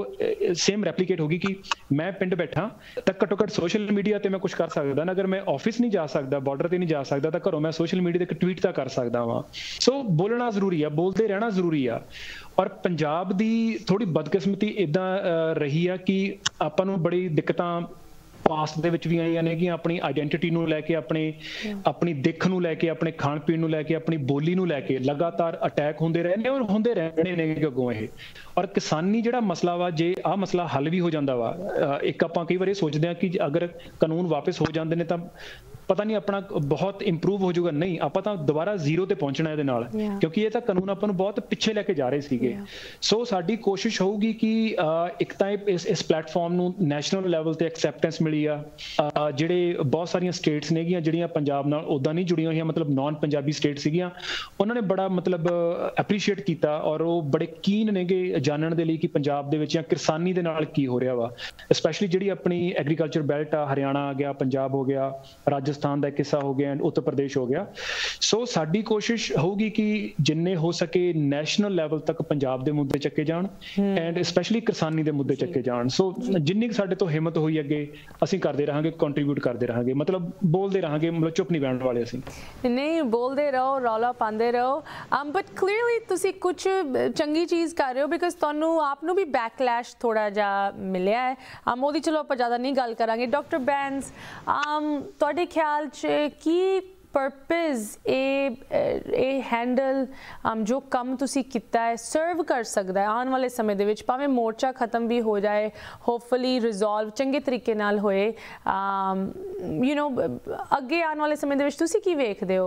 ਸੇਮ ਰੈਪਲੀਕੇਟ ਹੋ ਗਈ ਕਿ ਮੈਂ ਪਿੰਡ ਬੈਠਾ ਤਾਂ ਘੱਟੋ ਘੱਟ ਸੋਸ਼ਲ ਮੀਡੀਆ ਤੇ ਮੈਂ ਕੁਝ ਕਰ ਸਕਦਾ ਨਾ। ਅਗਰ ਮੈਂ ਆਫਿਸ ਨਹੀਂ ਜਾ ਸਕਦਾ, ਬਾਰਡਰ ਤੇ ਨਹੀਂ ਜਾ ਸਕਦਾ, ਤਾਂ ਘਰੋਂ ਮੈਂ ਸੋਸ਼ਲ ਮੀਡੀਆ ਤੇ ਇੱਕ ਟਵੀਟ ਤਾਂ ਕਰ ਸਕਦਾ ਵਾਂ। ਸੋ ਬੋਲਣਾ ਜ਼ਰੂਰੀ ਆ, ਬੋਲਦੇ ਰਹਿਣਾ ਜ਼ਰੂਰੀ ਆ। ਔਰ ਪੰਜਾਬ ਦੀ ਥੋੜੀ ਬਦਕਿਸਮਤੀ ਇਦਾਂ ਰਹੀ ਆ ਕਿ ਆਪਾਂ ਨੂੰ ਬੜੀ ਦਿੱਕਤਾਂ ਪਾਸਟ ਦੇ ਵਿੱਚ ਵੀ ਆਈਆਂ ਨੇ ਕਿ ਆਪਣੀ ਆਈਡੈਂਟੀਟੀ ਨੂੰ ਲੈ ਕੇ, ਆਪਣੀ ਦਿੱਖ ਨੂੰ ਲੈ ਕੇ, ਆਪਣੇ ਖਾਣ ਪੀਣ ਨੂੰ ਲੈ ਕੇ, ਆਪਣੀ ਬੋਲੀ ਨੂੰ ਲੈ ਕੇ ਲਗਾਤਾਰ ਅਟੈਕ ਹੁੰਦੇ ਰਹੇ ਨੇ ਔਰ ਹੁੰਦੇ ਰਹਿਣੇ ਨੇ ਅੱਗੋਂ ਇਹ। ਔਰ ਕਿਸਾਨੀ ਜਿਹੜਾ ਮਸਲਾ ਵਾ, ਜੇ ਆਹ ਮਸਲਾ ਹੱਲ ਵੀ ਹੋ ਜਾਂਦਾ ਵਾ, ਇੱਕ ਆਪਾਂ ਕਈ ਵਾਰੀ ਸੋਚਦੇ ਹਾਂ ਕਿ ਅਗਰ ਕਾਨੂੰਨ ਵਾਪਸ ਹੋ ਜਾਂਦੇ ਨੇ ਤਾਂ ਪਤਾ ਨਹੀਂ ਆਪਣਾ ਬਹੁਤ ਇੰਪਰੂਵ ਹੋ ਜਾਊਗਾ। ਨਹੀਂ, ਆਪਾਂ ਤਾਂ ਦੁਬਾਰਾ ਜ਼ੀਰੋ ਤੇ ਪਹੁੰਚਣਾ ਇਹਦੇ ਨਾਲ, ਕਿਉਂਕਿ ਇਹ ਤਾਂ ਕਾਨੂੰਨ ਆਪਾਂ ਨੂੰ ਬਹੁਤ ਪਿੱਛੇ ਲੈ ਕੇ ਜਾ ਰਹੇ ਸੀਗੇ। ਸੋ ਸਾਡੀ ਕੋਸ਼ਿਸ਼ ਹੋਊਗੀ ਕਿ ਇੱਕ ਤਾਂ ਇਸ ਪਲੇਟਫਾਰਮ ਨੂੰ ਨੈਸ਼ਨਲ ਲੈਵਲ ਤੇ ਐਕਸੈਪਟੈਂਸ ਮਿਲੀ ਆ। ਜਿਹੜੇ ਬਹੁਤ ਸਾਰੀਆਂ ਸਟੇਟਸ ਨੇਗੀਆਂ ਜਿਹੜੀਆਂ ਪੰਜਾਬ ਨਾਲ ਉੱਦਾਂ ਨਹੀਂ ਜੁੜੀਆਂ ਹੋਈਆਂ, ਮਤਲਬ ਨਾਨ ਪੰਜਾਬੀ ਸਟੇਟ ਸੀਗੀਆਂ, ਉਹਨਾਂ ਨੇ ਬੜਾ ਮਤਲਬ ਐਪਰੀਸ਼ੀਏਟ ਕੀਤਾ ਔਰ ਉਹ ਬੜੇ ਕੀਨ ਨੇਗੇ ਜਾਣਨ ਦੇ ਲਈ ਕਿ ਪੰਜਾਬ ਦੇ ਵਿੱਚ ਜਾਂ ਕਿਸਾਨੀ ਦੇ ਨਾਲ ਕੀ ਹੋ ਰਿਹਾ ਵਾ। ਸਪੈਸ਼ਲੀ ਜਿਹੜੀ ਆਪਣੀ ਐਗਰੀਕਲਚਰ ਬੈਲਟ ਆ, ਹਰਿਆਣਾ ਆ ਗਿਆ, ਪੰਜਾਬ ਹੋ ਗਿਆ, ਰਾਜਸਥਾਨ ਦਾ किस्सा हो गया, उत्तर प्रदेश हो गया। सो साडी कोशिश होगी कि जिन्ने हो सके नेशनल लेवल तक पंजाब दे मुद्दे चके जान एंड स्पेशली किसानी दे मुद्दे चके जान। सो जिन्नी कि साडे तो हिम्मत होई अगे असीं करदे रहांगे, कंट्रीब्यूट करदे रहांगे, मतलब बोलदे रहांगे, मतलब चुप नहीं बैठण वाले असीं। नहीं, बोलदे रहो, रौला पांदे रहो, बट क्लीयरली तुसीं कुछ चंगी चीज़ कर रहे हो बिकॉज तुहानूं आप नूं भी बैकलैश थोड़ा जा मिलिया है। ओहदी चलो आपां ज़्यादा नहीं गल करांगे। डॉक्टर बैंस, तुहाडे ख्याल की पर्पस ए हैंडल जो कम तुसी किता है सर्व कर सकता है आने वाले समय दे विच, भावें मोर्चा खत्म भी हो जाए, होपफुली रिजॉल्व चंगे तरीके नाल होए, यू नो अगे आने वाले समय दे विच तुसी की वेखदे हो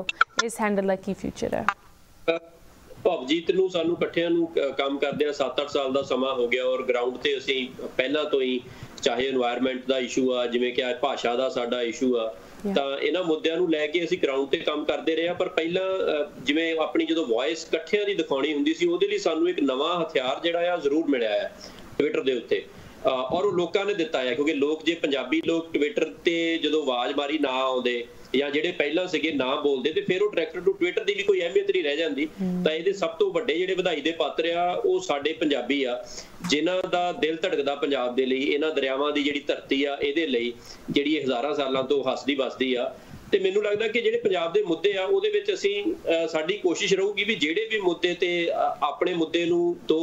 इस हैंडल दा की फ्यूचर है? ਭਵਜੀਤ ਨੂੰ ਸਾਨੂੰ ਇਕੱਠਿਆਂ ਨੂੰ ਕੰਮ ਕਰਦਿਆਂ 7-8 ਸਾਲ ਦਾ ਸਮਾਂ ਹੋ ਗਿਆ ਔਰ ਗਰਾਊਂਡ ਤੇ ਅਸੀਂ ਪਹਿਲਾਂ ਤੋਂ ਹੀ ਚਾਹੇ এনवायरमेंट ਦਾ ਇਸ਼ੂ ਆ, ਜਿਵੇਂ ਕਿ ਭਾਸ਼ਾ ਦਾ ਸਾਡਾ ਇਸ਼ੂ ਆ, ਤਾਂ ਇਹਨਾਂ ਮੁੱਦਿਆਂ ਨੂੰ ਲੈ ਕੇ ਅਸੀਂ ਗਰਾਊਂਡ ਤੇ ਕੰਮ ਕਰਦੇ ਰਹੇ ਆ। ਪਰ ਪਹਿਲਾਂ ਜਿਵੇਂ ਆਪਣੀ ਜਦੋਂ ਵੌਇਸ ਇਕੱਠਿਆਂ ਦੀ ਦਿਖਾਉਣੀ ਹੁੰਦੀ ਸੀ, ਉਹਦੇ ਲਈ ਸਾਨੂੰ ਇੱਕ ਨਵਾਂ ਹਥਿਆਰ ਜਿਹੜਾ ਆ ਜ਼ਰੂਰ ਮਿਲਿਆ ਆ ਟਵਿੱਟਰ ਦੇ ਉੱਤੇ, ਔਰ ਉਹ ਲੋਕਾਂ ਨੇ ਦਿੱਤਾ ਆ। ਕਿਉਂਕਿ ਲੋਕ, ਜੇ ਪੰਜਾਬੀ ਲੋਕ ਟਵਿੱਟਰ ਤੇ ਜਦੋਂ ਆਵਾਜ਼ ਮਾਰੀ ਨਾ ਆਉਂਦੇ ਜਾਂ ਜਿਹੜੇ ਪਹਿਲਾਂ ਸੀਗੇ ਨਾ ਬੋਲਦੇ, ਤੇ ਫਿਰ ਉਹ ਟਰੈਕਟਰ ਟੂ ਟਵਿੱਟਰ ਦੀ ਵੀ ਕੋਈ ਅਹਿਮੀਅਤ ਨਹੀਂ ਰਹਿ ਜਾਂਦੀ। ਤਾਂ ਇਹਦੇ ਸਭ ਤੋਂ ਵੱਡੇ ਜਿਹੜੇ ਵਧਾਈ ਦੇ ਪਾਤਰ ਆ ਉਹ ਸਾਡੇ ਪੰਜਾਬੀ ਆ, ਜਿਨ੍ਹਾਂ ਦਾ ਦਿਲ ਧੜਕਦਾ ਪੰਜਾਬ ਦੇ ਲਈ, ਇਹਨਾਂ ਦਰਿਆਵਾਂ ਦੀ ਜਿਹੜੀ ਧਰਤੀ ਆ ਇਹਦੇ ਲਈ, ਜਿਹੜੀ ਹਜ਼ਾਰਾਂ ਸਾਲਾਂ ਤੋਂ ਹੱਸਦੀ ਵੱਸਦੀ ਆ। ਤੇ ਮੈਨੂੰ ਲੱਗਦਾ ਕਿ ਜਿਹੜੇ ਪੰਜਾਬ ਦੇ ਮੁੱਦੇ ਆ ਉਹਦੇ ਵਿੱਚ ਅਸੀਂ, ਸਾਡੀ ਕੋਸ਼ਿਸ਼ ਰਹੂਗੀ ਵੀ ਜਿਹੜੇ ਵੀ ਮੁੱਦੇ ਤੇ ਆਪਣੇ ਮੁੱਦੇ ਨੂੰ ਦੋ,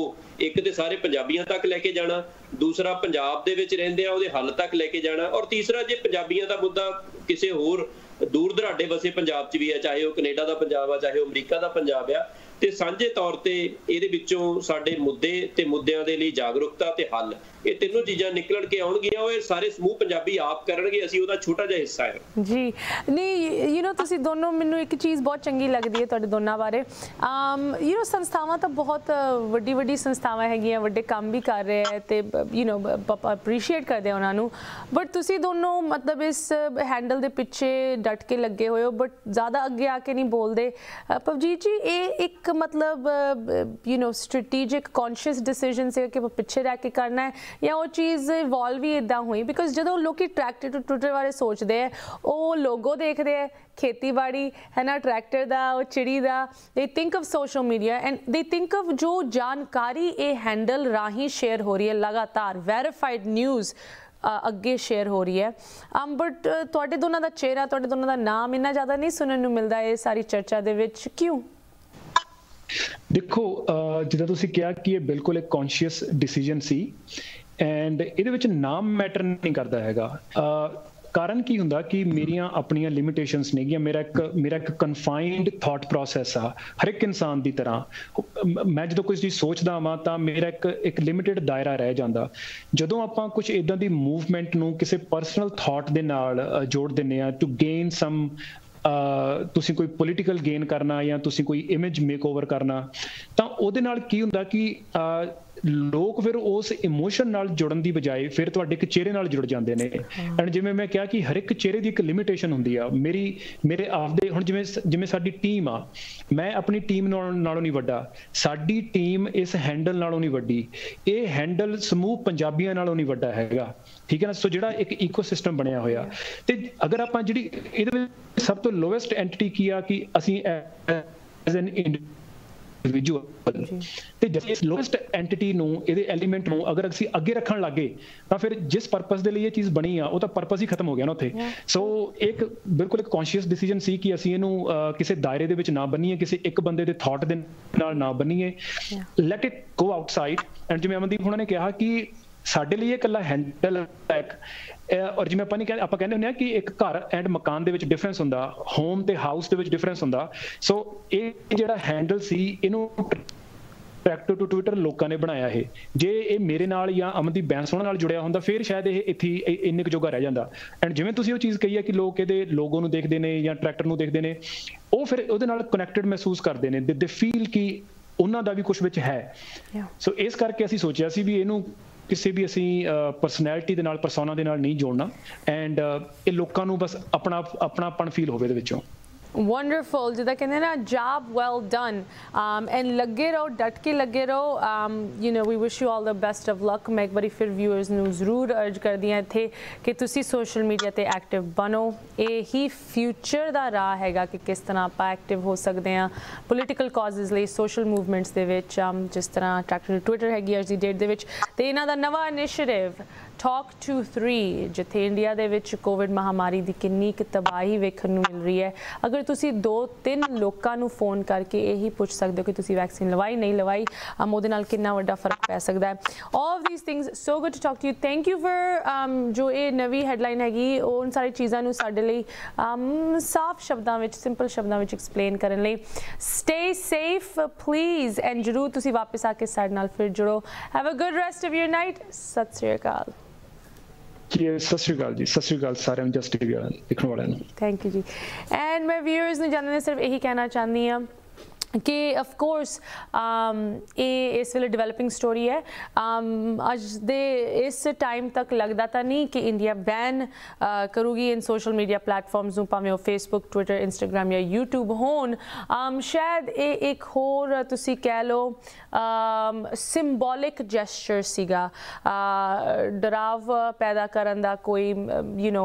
ਇੱਕ ਤੇ ਸਾਰੇ ਪੰਜਾਬੀਆਂ ਤੱਕ ਲੈ ਕੇ ਜਾਣਾ, ਦੂਸਰਾ ਪੰਜਾਬ ਦੇ ਵਿੱਚ ਰਹਿੰਦੇ ਆ ਉਹਦੇ ਹੱਲ ਤੱਕ ਲੈ ਕੇ ਜਾਣਾ, ਔਰ ਤੀਸਰਾ ਜੇ ਪੰਜਾਬੀਆਂ ਦਾ ਮੁੱਦਾ ਕਿਸੇ ਹੋਰ ਦੂਰ ਦਰਾਡੇ ਵਸੇ ਪੰਜਾਬ 'ਚ ਵੀ ਆ, ਚਾਹੇ ਉਹ ਕੈਨੇਡਾ ਦਾ ਪੰਜਾਬ ਆ, ਚਾਹੇ ਉਹ ਅਮਰੀਕਾ ਦਾ ਪੰਜਾਬ ਆ, ਤੇ ਸਾਂਝੇ ਤੌਰ ਤੇ ਇਹਦੇ ਵਿੱਚੋਂ ਸਾਡੇ ਮੁੱਦੇ ਤੇ ਮੁੱਦਿਆਂ ਦੇ ਲਈ ਜਾਗਰੂਕਤਾ ਤੇ ਹੱਲ, ਇਹ ਤਿੰਨੋਂ ਚੀਜ਼ਾਂ ਨਿਕਲਣ ਕੇ ਆਉਣਗੀਆਂ। ਉਹ ਸਾਰੇ ਸਮੂਹ ਪੰਜਾਬੀ ਆਪ ਕਰਨਗੇ, ਅਸੀਂ ਉਹਦਾ ਛੋਟਾ ਜਿਹਾ ਹਿੱਸਾ ਹੈ ਜੀ। ਨਹੀਂ, ਯੂ نو ਤੁਸੀਂ ਦੋਨੋਂ, ਮੈਨੂੰ ਇੱਕ ਚੀਜ਼ ਬਹੁਤ ਚੰਗੀ ਲੱਗਦੀ ਹੈ ਤੁਹਾਡੇ ਦੋਨਾਂ ਬਾਰੇ, ਯੂ نو ਸੰਸਥਾਵਾਂ ਤਾਂ ਬਹੁਤ ਵੱਡੀ ਵੱਡੀ ਸੰਸਥਾਵਾਂ ਹੈਗੀਆਂ, ਵੱਡੇ ਕੰਮ ਵੀ ਕਰ ਰਹੇ ਹੈ ਤੇ ਯੂ نو ਅਪਰੀਸ਼ੀਏਟ ਕਰਦੇ ਆ ਉਹਨਾਂ ਨੂੰ, ਬਟ ਤੁਸੀਂ ਦੋਨੋਂ ਮਤਲਬ ਇਸ ਹੈਂਡਲ ਦੇ ਪਿੱਛੇ ਡਟ ਕੇ ਲੱਗੇ ਹੋਏ ਹੋ, ਬਟ ਜ਼ਿਆਦਾ ਅੱਗੇ ਆ ਕੇ ਨਹੀਂ ਬੋਲਦੇ। ਪਵਜੀਤ ਜੀ, ਇਹ ਇੱਕ मतलब you know strategic conscious decision से कि वो पिछे रह के करना है, या वो चीज़ इवॉल्व ही इदा हुई बिकॉज जो लोग ट्रैक्टर टू ट्विटर बारे सोचते हैं वो लोगो देखते हैं, खेतीबाड़ी है ना, ट्रैक्टर दा और चिड़ी दा, they think of social media and they think of जो जानकारी ये हैंडल राही शेयर हो रही है, लगातार वेरीफाइड न्यूज़ ਅੱਗੇ ਸ਼ੇਅਰ ਹੋ ਰਹੀ ਹੈ। ਬਟ ਤੁਹਾਡੇ ਦੋਨਾਂ ਦਾ ਚਿਹਰਾ, ਤੁਹਾਡੇ ਦੋਨਾਂ ਦਾ ਨਾਮ ਇੰਨਾ ਜ਼ਿਆਦਾ ਨਹੀਂ ਸੁਣਨ ਨੂੰ ਮਿਲਦਾ ਇਹ ਸਾਰੀ ਚਰਚਾ ਦੇ ਵਿੱਚ, ਕਿਉਂ? देखो जिदा तुसीं कहा कि यह बिल्कुल एक कॉन्शियस डिसीजन सी एंड इहदे विच नाम मैटर नहीं करता हैगा। कारण की हुंदा कि मेरियां अपनियां लिमिटेशनस नेगियां, मेरा एक कन्फाइंड थॉट प्रोसैस आ हर एक इंसान दी तरह। मैं जदों कुछ चीज़ सोचदा हां तां मेरा एक लिमिटेड दायरा रह जांदा। जदों आपां कुछ इदां दी मूवमेंट नूं किसी परसनल थॉट दे नाल जोड़ दिंदे आ टू गेन सम तुसी कोई पॉलिटिकल गेन करना या तुसी कोई इमेज मेकओवर करना, तो उहदे नाल की हुंदा कि लोग फिर उस इमोशन नाल जुड़न की बजाय फिर तुहाडे एक चेहरे नाल जुड़ जाते हैं। एंड जिवें मैं कहा कि हर एक चेहरे की एक लिमिटेशन हुंदी आ। मेरे आपदे हुण जिवें साडी टीम आ, मैं अपनी टीम नालों नहीं वड्डा, साडी टीम इस हैंडल नालों नहीं वड्डी, ये हैंडल समूह पंजाबियां नालों नहीं वड्डा हैगा, ठीक है ना। सो जिहड़ा एक इकोसिस्टम बनया होया ते अगर आपां जिहड़ी इहदे विच सब तो लोवैसट एंटिटी की आ कि असीं एज एन इंडिविजुअल ते जिस लोएस्ट एंटिटी नूं इहदे एलीमेंट नूं अगर असीं अगे रखण लगे तां फिर जिस परपस दे लई इह चीज़ बनी आ उह तां परपस ही खत्म हो गया ना उत्थे। सो एक बिल्कुल एक कॉन्शियस डिसीजन सी कि असीं इहनूं किसी दायरे दे विच ना बन्नीए, किसी एक बंदे दे थॉट दे नाल ना बन्नीए, let it go outside. And जिवें अमनदीप उन्होंने कहा कि साडे लिए इकल्ला हैंडल अटैक और जिवें आपां कहंदे हुंदे आ कि एक घर एंड मकान दे विच डिफरेंस हुंदा, होम ते हाउस दे विच डिफरेंस हुंदा। सो इह जिहड़ा हैंडल सी इहनूं ट्रैक्टर टू ट्विटर लोगों ने बनाया है। जे ये मेरे नाल या अमनदीप बैंस होना नाल जुड़िया होंदा फिर शायद ये इत्थे इन्ने जोगा रह जांदा। एंड जिवें तुसीं ओह चीज़ कही है कि लोग इहदे लोगों नूं देखदे ने या ट्रैक्टर नूं देखदे ने, ओह फिर उहदे नाल कनैक्टेड महसूस करदे ने, दे फील कि उहनां दा भी कुछ विच है। सो इस करके असीं सोचिया सी भी इहनूं किसी भी असी परसनैलिटी दे नाल, परसोना दे नाल नहीं जोड़ना एंड ये लोकां नूं बस अपनापन फील होवे दे विचों। वंडरफुल, जिदा कहते हैं ना जॉब वेल डन एंड लगे रहो, डट के लगे रहो। You know we wish you all the best of luck. मैं एक बार फिर व्यूअर्स नू जरूर अर्ज कर दिया इत्थे कि तुसी सोशल मीडिया ते एक्टिव बनो, यही फ्यूचर दा राह हैगा कि किस तरह आप एक्टिव हो सकते हैं पोलिटिकल कॉजेज़ लिए, सोशल मूवमेंट्स दे विच, जिस तरह ट्रैक्टर ट्विटर हैगी अज दी डेट दे विच ते इन्हां दा नवां इनिशिएटिव टॉक टू थ्री, जिथे इंडिया दे विच कोविड महामारी दी किन्नी क तबाही वेखण नू मिल रही है। अगर तुसी 2-3 लोकां नू फोन करके यही पूछ सकदे हो कि तुसी वैक्सीन लवाई नहीं लवाई, ओहदे नाल किन्ना वड्डा फर्क पै सकदा है। All of these things, so good to talk to you. Thank you for जो ये नवी हैडलाइन हैगी उन सारी चीज़ों नू साडे लई साफ शब्दों में, सिंपल शब्दों में एक्सप्लेन करन लई। स्टे सेफ प्लीज़ एंड जरूर तुसी वापस आके साडे नाल फिर जुड़ो। Have a good rest of your night. सत श्री अकाल जी, सत श्री अकाल जी, सत श्री अकाल सारे जस्ट टीवी देखने वाले। Thank you ji. एंड मैं व्यूअर्स ने जानने सिर्फ यही कहना चाहती हूँ कि ऑफ कोर्स ये इस वेले डिवेलपिंग स्टोरी है। अज दे इस टाइम तक लगता तो नहीं कि इंडिया बैन करूगी इन सोशल मीडिया प्लेटफॉर्म्स नूं, भावें फेसबुक, ट्विटर, इंस्टाग्राम या यूट्यूब होन। शायद ये एक होर तुसी कह लो सिंबॉलिक जेस्चर सीगा, डराव पैदा करन दा कोई यू नो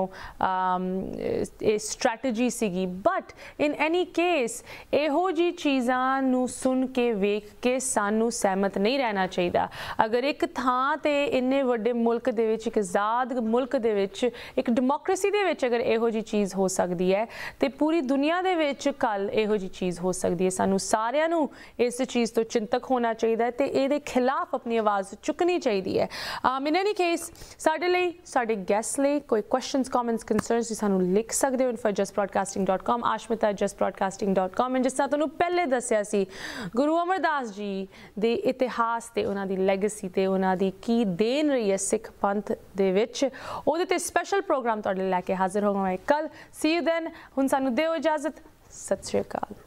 स्ट्रैटेजी सीगी। बट इन एनी केस इहो जी चीज़ां नूं सुन के वेख के सानू सहमत नहीं रहना चाहिए। अगर एक थां ते इन्ने वड्डे मुल्क दे विच, एक आजाद मुल्क दे विच, एक डेमोक्रेसी दे विच अगर इहो जी चीज़ हो सकती है तो पूरी दुनिया दे विच कल इहो जी चीज़ हो सकती है। सानू सारियां नू इस चीज़ तो चिंतक होना चाहिए तो ये खिलाफ अपनी आवाज़ चुकनी चाहिए है। इन एनी केस साडे लई, साडे गैस्ट लई कोई क्वेश्चनस, कॉमेंट्स, कंसर्नस सानू लिख सकते हो इनफो justbroadcasting.com, aashmeeta@justbroadcasting.com। एंड जिस तरह तुहानू पहले दस्या सी गुरु अमर दास जी दे इतिहास ते उन्हां दी लैगेसी ते उन्हां दी की देन रही है सिख पंथ दे विच, ओहदे ते स्पैशल प्रोग्राम तुहाडे लैके हाजिर होवांगे कल। See you then. हुण सानू देओ इजाजत। सत श्री अकाल।